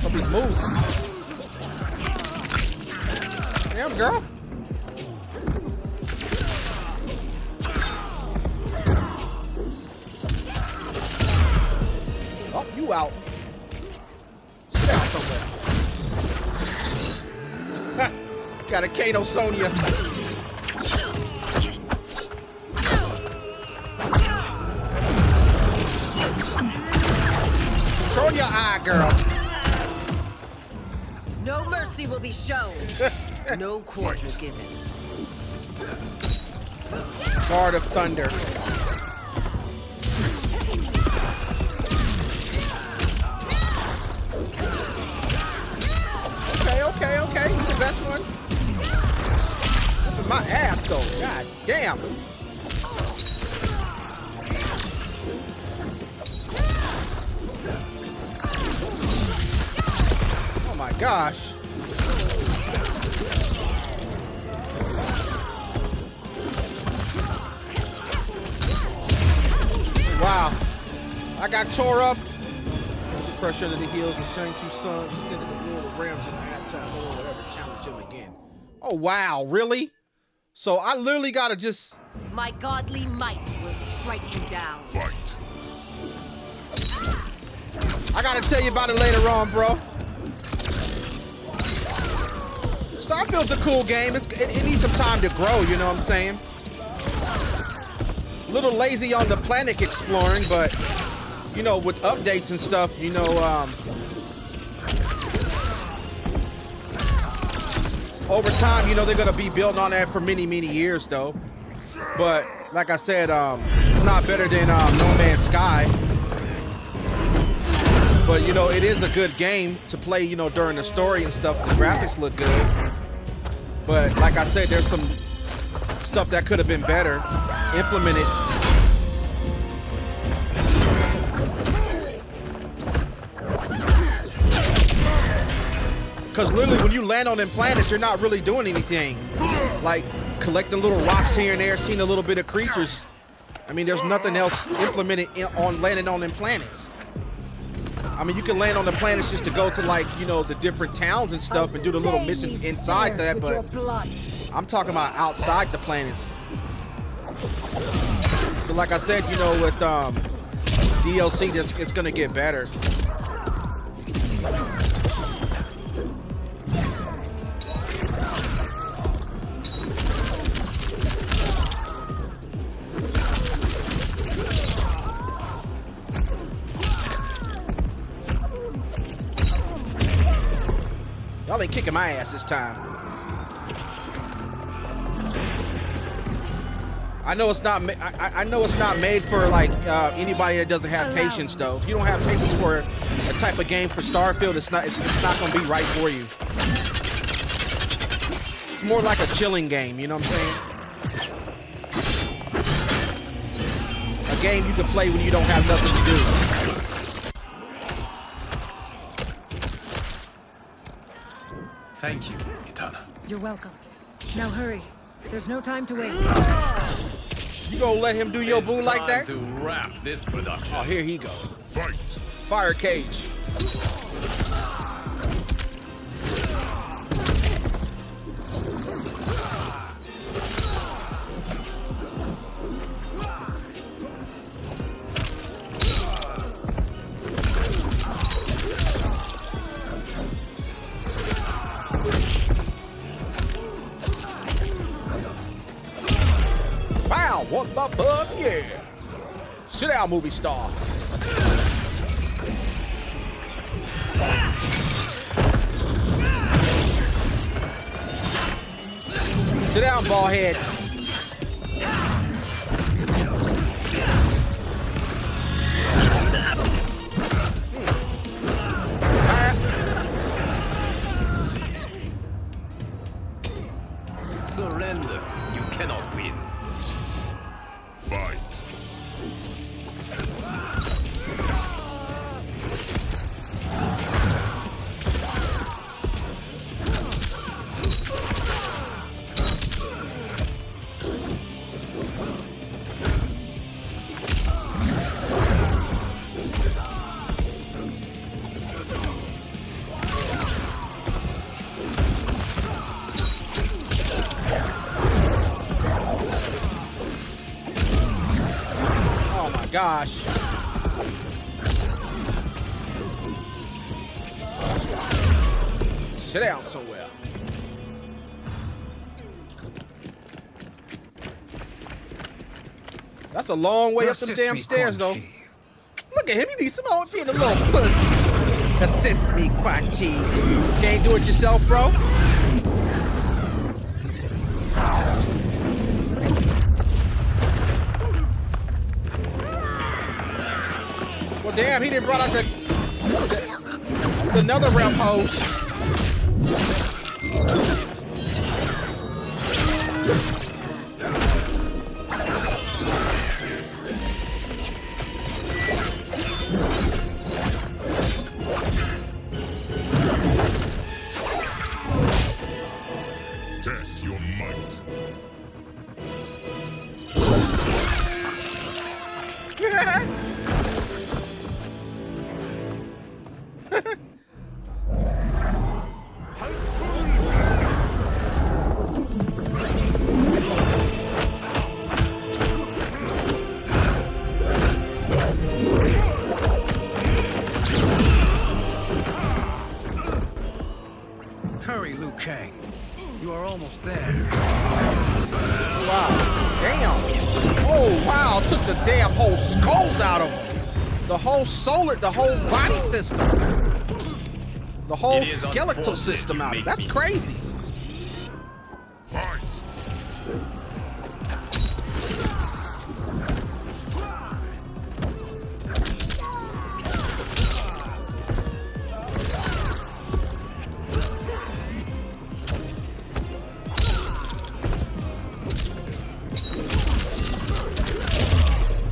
Somebody moves. Damn girl. Out. Sit down somewhere. Got a Kano Sonya. Control your eye, girl. No mercy will be shown. No quarter given. Guard of Thunder. Okay, he's the best one. That's my ass, though. God damn. Oh my gosh. Wow. I got tore up. There's the pressure under the heels of Shang Tsung extended the wheel of Rams in the or whatever, challenge him again. Oh wow, really? So I literally gotta just... My godly might will strike you down. Fight. I gotta tell you about it later on, bro. Starfield's a cool game. It needs some time to grow, you know what I'm saying? A little lazy on the planet exploring, but you know, with updates and stuff, you know, over time, you know, they're gonna be building on that for many, many years, though. But like I said, it's not better than No Man's Sky. But you know, it is a good game to play. You know, during the story and stuff, the graphics look good. But like I said, there's some stuff that could have been better implemented. Because literally when you land on them planets, you're not really doing anything. Like collecting little rocks here and there, seeing a little bit of creatures. I mean, there's nothing else implemented on landing on them planets. I mean, you can land on the planets just to go to, like, you know, the different towns and stuff and do the little missions inside that, but I'm talking about outside the planets. But like I said, you know, with DLC, it's gonna get better. Y'all ain't kicking my ass this time. I know it's not. I know it's not made for like anybody that doesn't have patience, though. If you don't have patience for a type of game for Starfield, it's not gonna be right for you. It's more like a chilling game. You know what I'm saying? A game you can play when you don't have nothing to do. Thank you, Kitana. You're welcome. Now hurry. There's no time to waste. You gonna let him do your boo like that? To wrap this production. Oh, here he go. Fight. Fire Cage. What the fuck? Yeah. Sit down, movie star. Sit down, ball head. Surrender. You cannot win. Fight. Gosh. Sit down somewhere. That's a long way up them damn stairs, though. Look at him. He needs some help being a little pussy. Assist me, Quan Chi. Can't do it yourself, bro. Damn, he didn't brought out the another realm hose. Test your might. Hurry, Liu Kang. You are almost there. Wow. Damn. Oh, wow. Took the damn whole skulls out of him. The whole solar, the whole body system, the whole skeletal system out of it. That's crazy. Fight.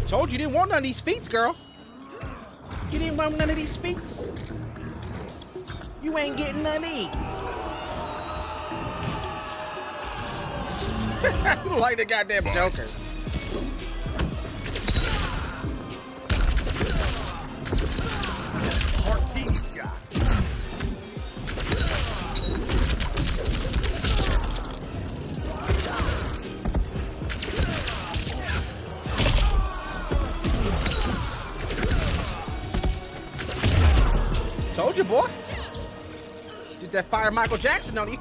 Told you didn't want none of these feats, girl. You didn't want none of these feats. You ain't getting none of these. Like the goddamn Joker. Told you, boy. Did that fire Michael Jackson on you?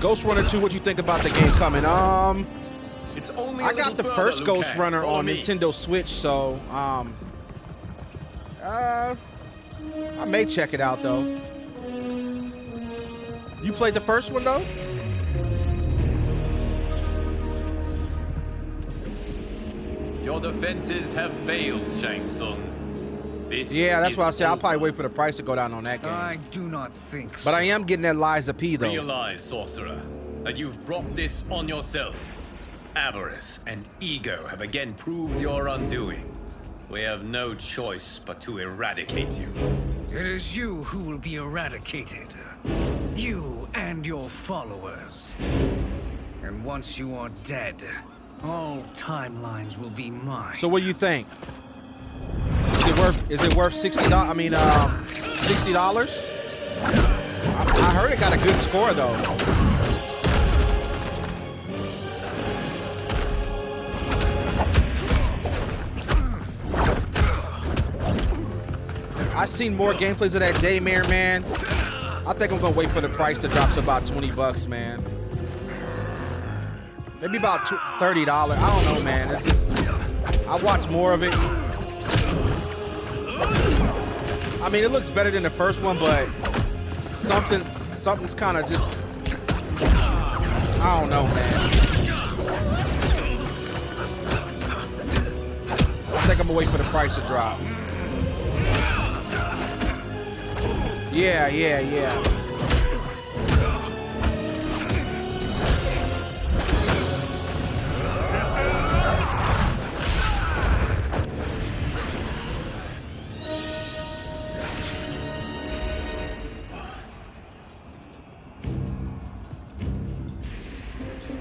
Ghost Runner 2, what you think about the game coming? It's only I got the first Ghost Runner on Nintendo Switch, so I may check it out though. You played the first one though? Your defenses have failed, Shang Tsung. Yeah, that's why I said I'll probably wait for the price to go down on that game. I do not think so. But I am getting that Liza P though. Realize, sorcerer, that you've brought this on yourself. Avarice and ego have again proved your undoing. We have no choice but to eradicate you. It is you who will be eradicated. You and your followers. And once you are dead, all timelines will be mine. So what do you think? Is it worth $60? I mean, $60? I heard it got a good score though. I seen more gameplays of that Daymare, man. I think I'm gonna wait for the price to drop to about 20 bucks, man. Maybe about $30. I don't know, man. It's just, I watched more of it. I mean, it looks better than the first one, but something's kind of just, I don't know, man. I think I'm gonna wait for the price to drop. Yeah.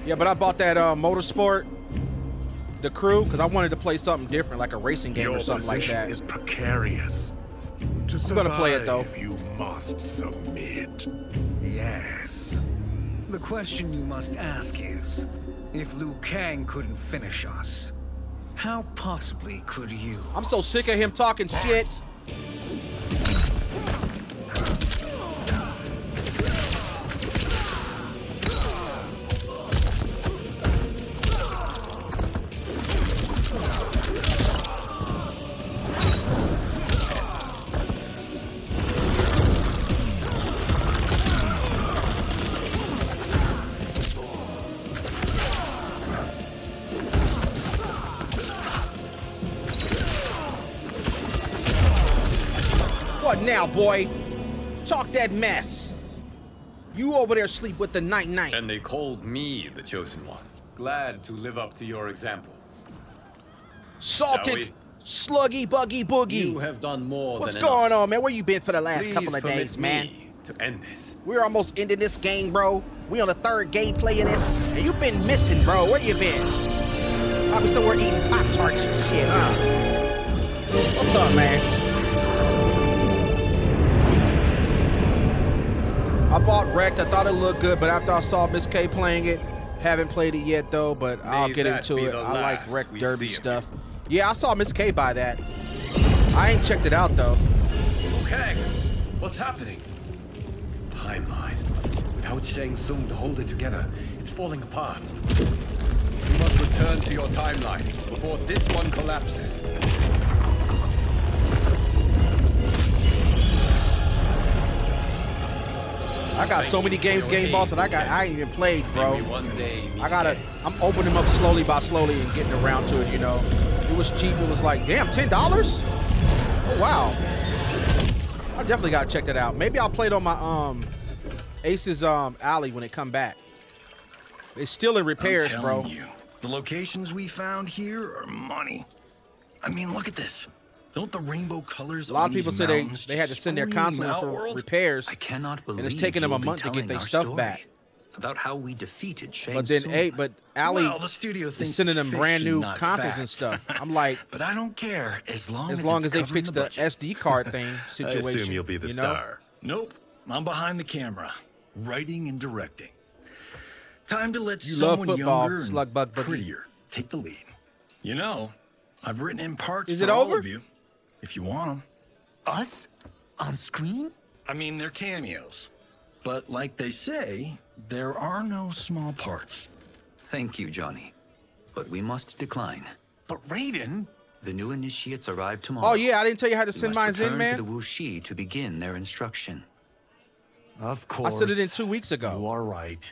Yeah, but I bought that Motorsport, the crew, because I wanted to play something different, like a racing game or something like that. Your position is precarious. To survive, I'm gonna play it though. You must submit. Yes. The question you must ask is, if Liu Kang couldn't finish us, how possibly could you? I'm so sick of him talking shit. Now, boy, talk that mess. You over there sleep with the night-night. And they called me the chosen one. Glad to live up to your example. Salted, sluggy, buggy, boogie. You have done more than enough. What's going on, man? Where you been for the last couple of days, man? To end this. We're almost ending this game, bro. We on the third gameplay of this, and you've been missing, bro. Where you been? Probably somewhere eating Pop-Tarts and shit, huh? What's up, man? I bought Wrecked. I thought it looked good, but after I saw Miss K playing it, haven't played it yet though, but I'll get into it. I like Wrecked Derby stuff. Yeah, I saw Miss K buy that. I ain't checked it out though. Okay, what's happening? Timeline. Without Shang Tsung to hold it together, it's falling apart. You must return to your timeline before this one collapses. I got so many games, Game Boss, that I ain't even played, bro. I'm opening them up slowly by slowly and getting around to it, you know. It was cheap, it was like, damn, $10? Oh, wow. I definitely gotta check that out. Maybe I'll play it on my, Ace's, alley when it come back. It's still in repairs, bro. The locations we found here are money. I mean, look at this. Don't the rainbow colors? A lot of people say they had to send their console for repairs. I cannot believe it's taken them a month to get their stuff back. About how we defeated Shang Tsung. But then but Ali the studio is sending them brand new consoles and stuff. I'm like, but I don't care as long as they fix the SD card thing situation. I assume you'll be the star. Nope, I'm behind the camera, writing and directing. Time to let someone younger and prettier take the lead. You know, I've written in parts for all of you, if you want them. Us? On screen? I mean, they're cameos. But like they say, there are no small parts. Thank you, Johnny. But we must decline. But Raiden? The new initiates arrive tomorrow. Oh yeah, I didn't tell you how to send mine in, man. To the Wuxi to begin their instruction. Of course. I said it in 2 weeks ago. You are right.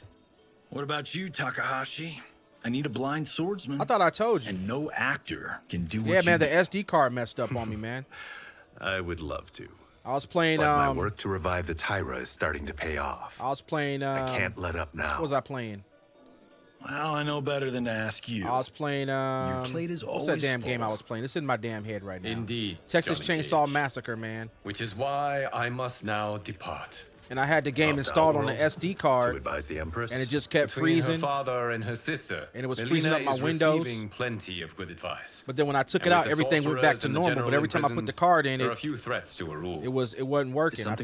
What about you, Takahashi? I need a blind swordsman. I thought I told you. And no actor can do what you do. The SD card messed up on me, man. I would love to. I was playing. But my work to revive the Tyra is starting to pay off. I was playing. I can't let up now. What was I playing? Well, I know better than to ask you. I was playing. Your plate is always what's that damn game I was playing? It's in my damn head right now. Indeed. Texas Chainsaw Massacre, man. Which is why I must now depart. And I had the game installed on the SD card to advise the Empress, and it just kept freezing. Her father and her sister, and it was freezing up my Windows. Plenty of good advice. But then when I took it out, everything went back to normal. But every time I put the card in, it wasn't working. I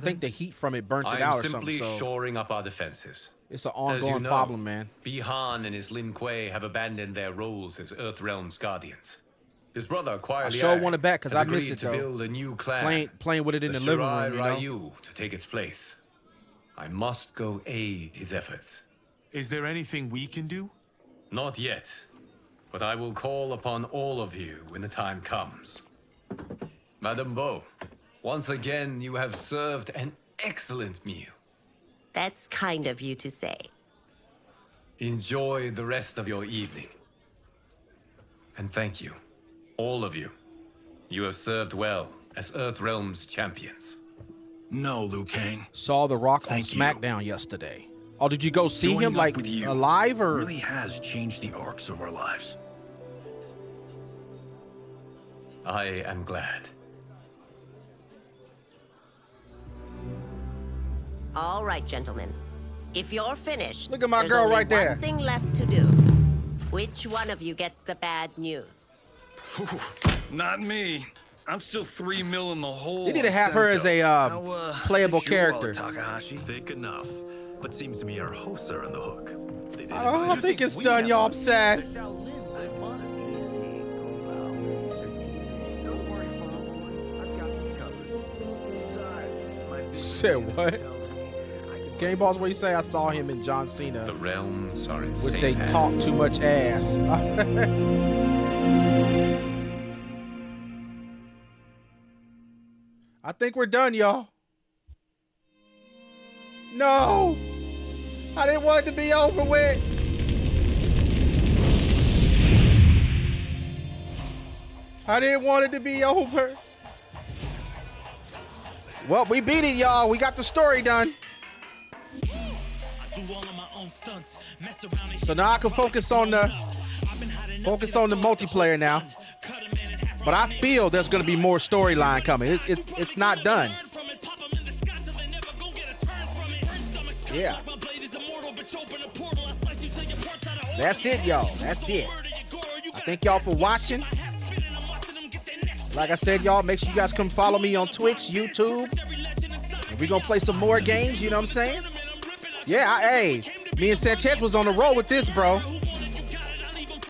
think the heat from it burnt it out or something. So shoring up our defenses. It's an ongoing problem, man. Bi Han and his Lin Kuei have abandoned their roles as Earthrealm's guardians. His brother, I sure want it back because I miss it, though. Build a new clan, playing with it in the living room, you know? To take its place. I must go aid his efforts. Is there anything we can do? Not yet, but I will call upon all of you when the time comes. Madame Bo, once again, you have served an excellent meal. That's kind of you to say. Enjoy the rest of your evening. And thank you. All of you. You have served well as Earthrealm's champions. No, Liu Kang. Saw The Rock on SmackDown yesterday. Oh, did you go see him like alive or? Really has changed the arcs of our lives. I am glad. All right, gentlemen. If you're finished, look at my girl right there. There's only one thing left to do. Which one of you gets the bad news? Ooh, not me. I'm still 3 mil in the hole. They need to have her as a playable character. Takahashi, thick enough, but seems to me our hosts are on the hook. I don't think it's done, y'all. I'm sad. You said what? Game Boss, what you say? I saw him in John Cena. The realms are insane. Would they talk too much ass? I think we're done, y'all. No! I didn't want it to be over with. I didn't want it to be over. Well, we beat it, y'all. We got the story done. So now I can focus on the multiplayer now. But I feel there's going to be more storyline coming. It's not done. Yeah. That's it, y'all. That's it. I thank y'all for watching. Like I said, y'all, make sure you guys come follow me on Twitch, YouTube. And we're going to play some more games, you know what I'm saying? Yeah, hey, me and Sanchez was on the road with this, bro.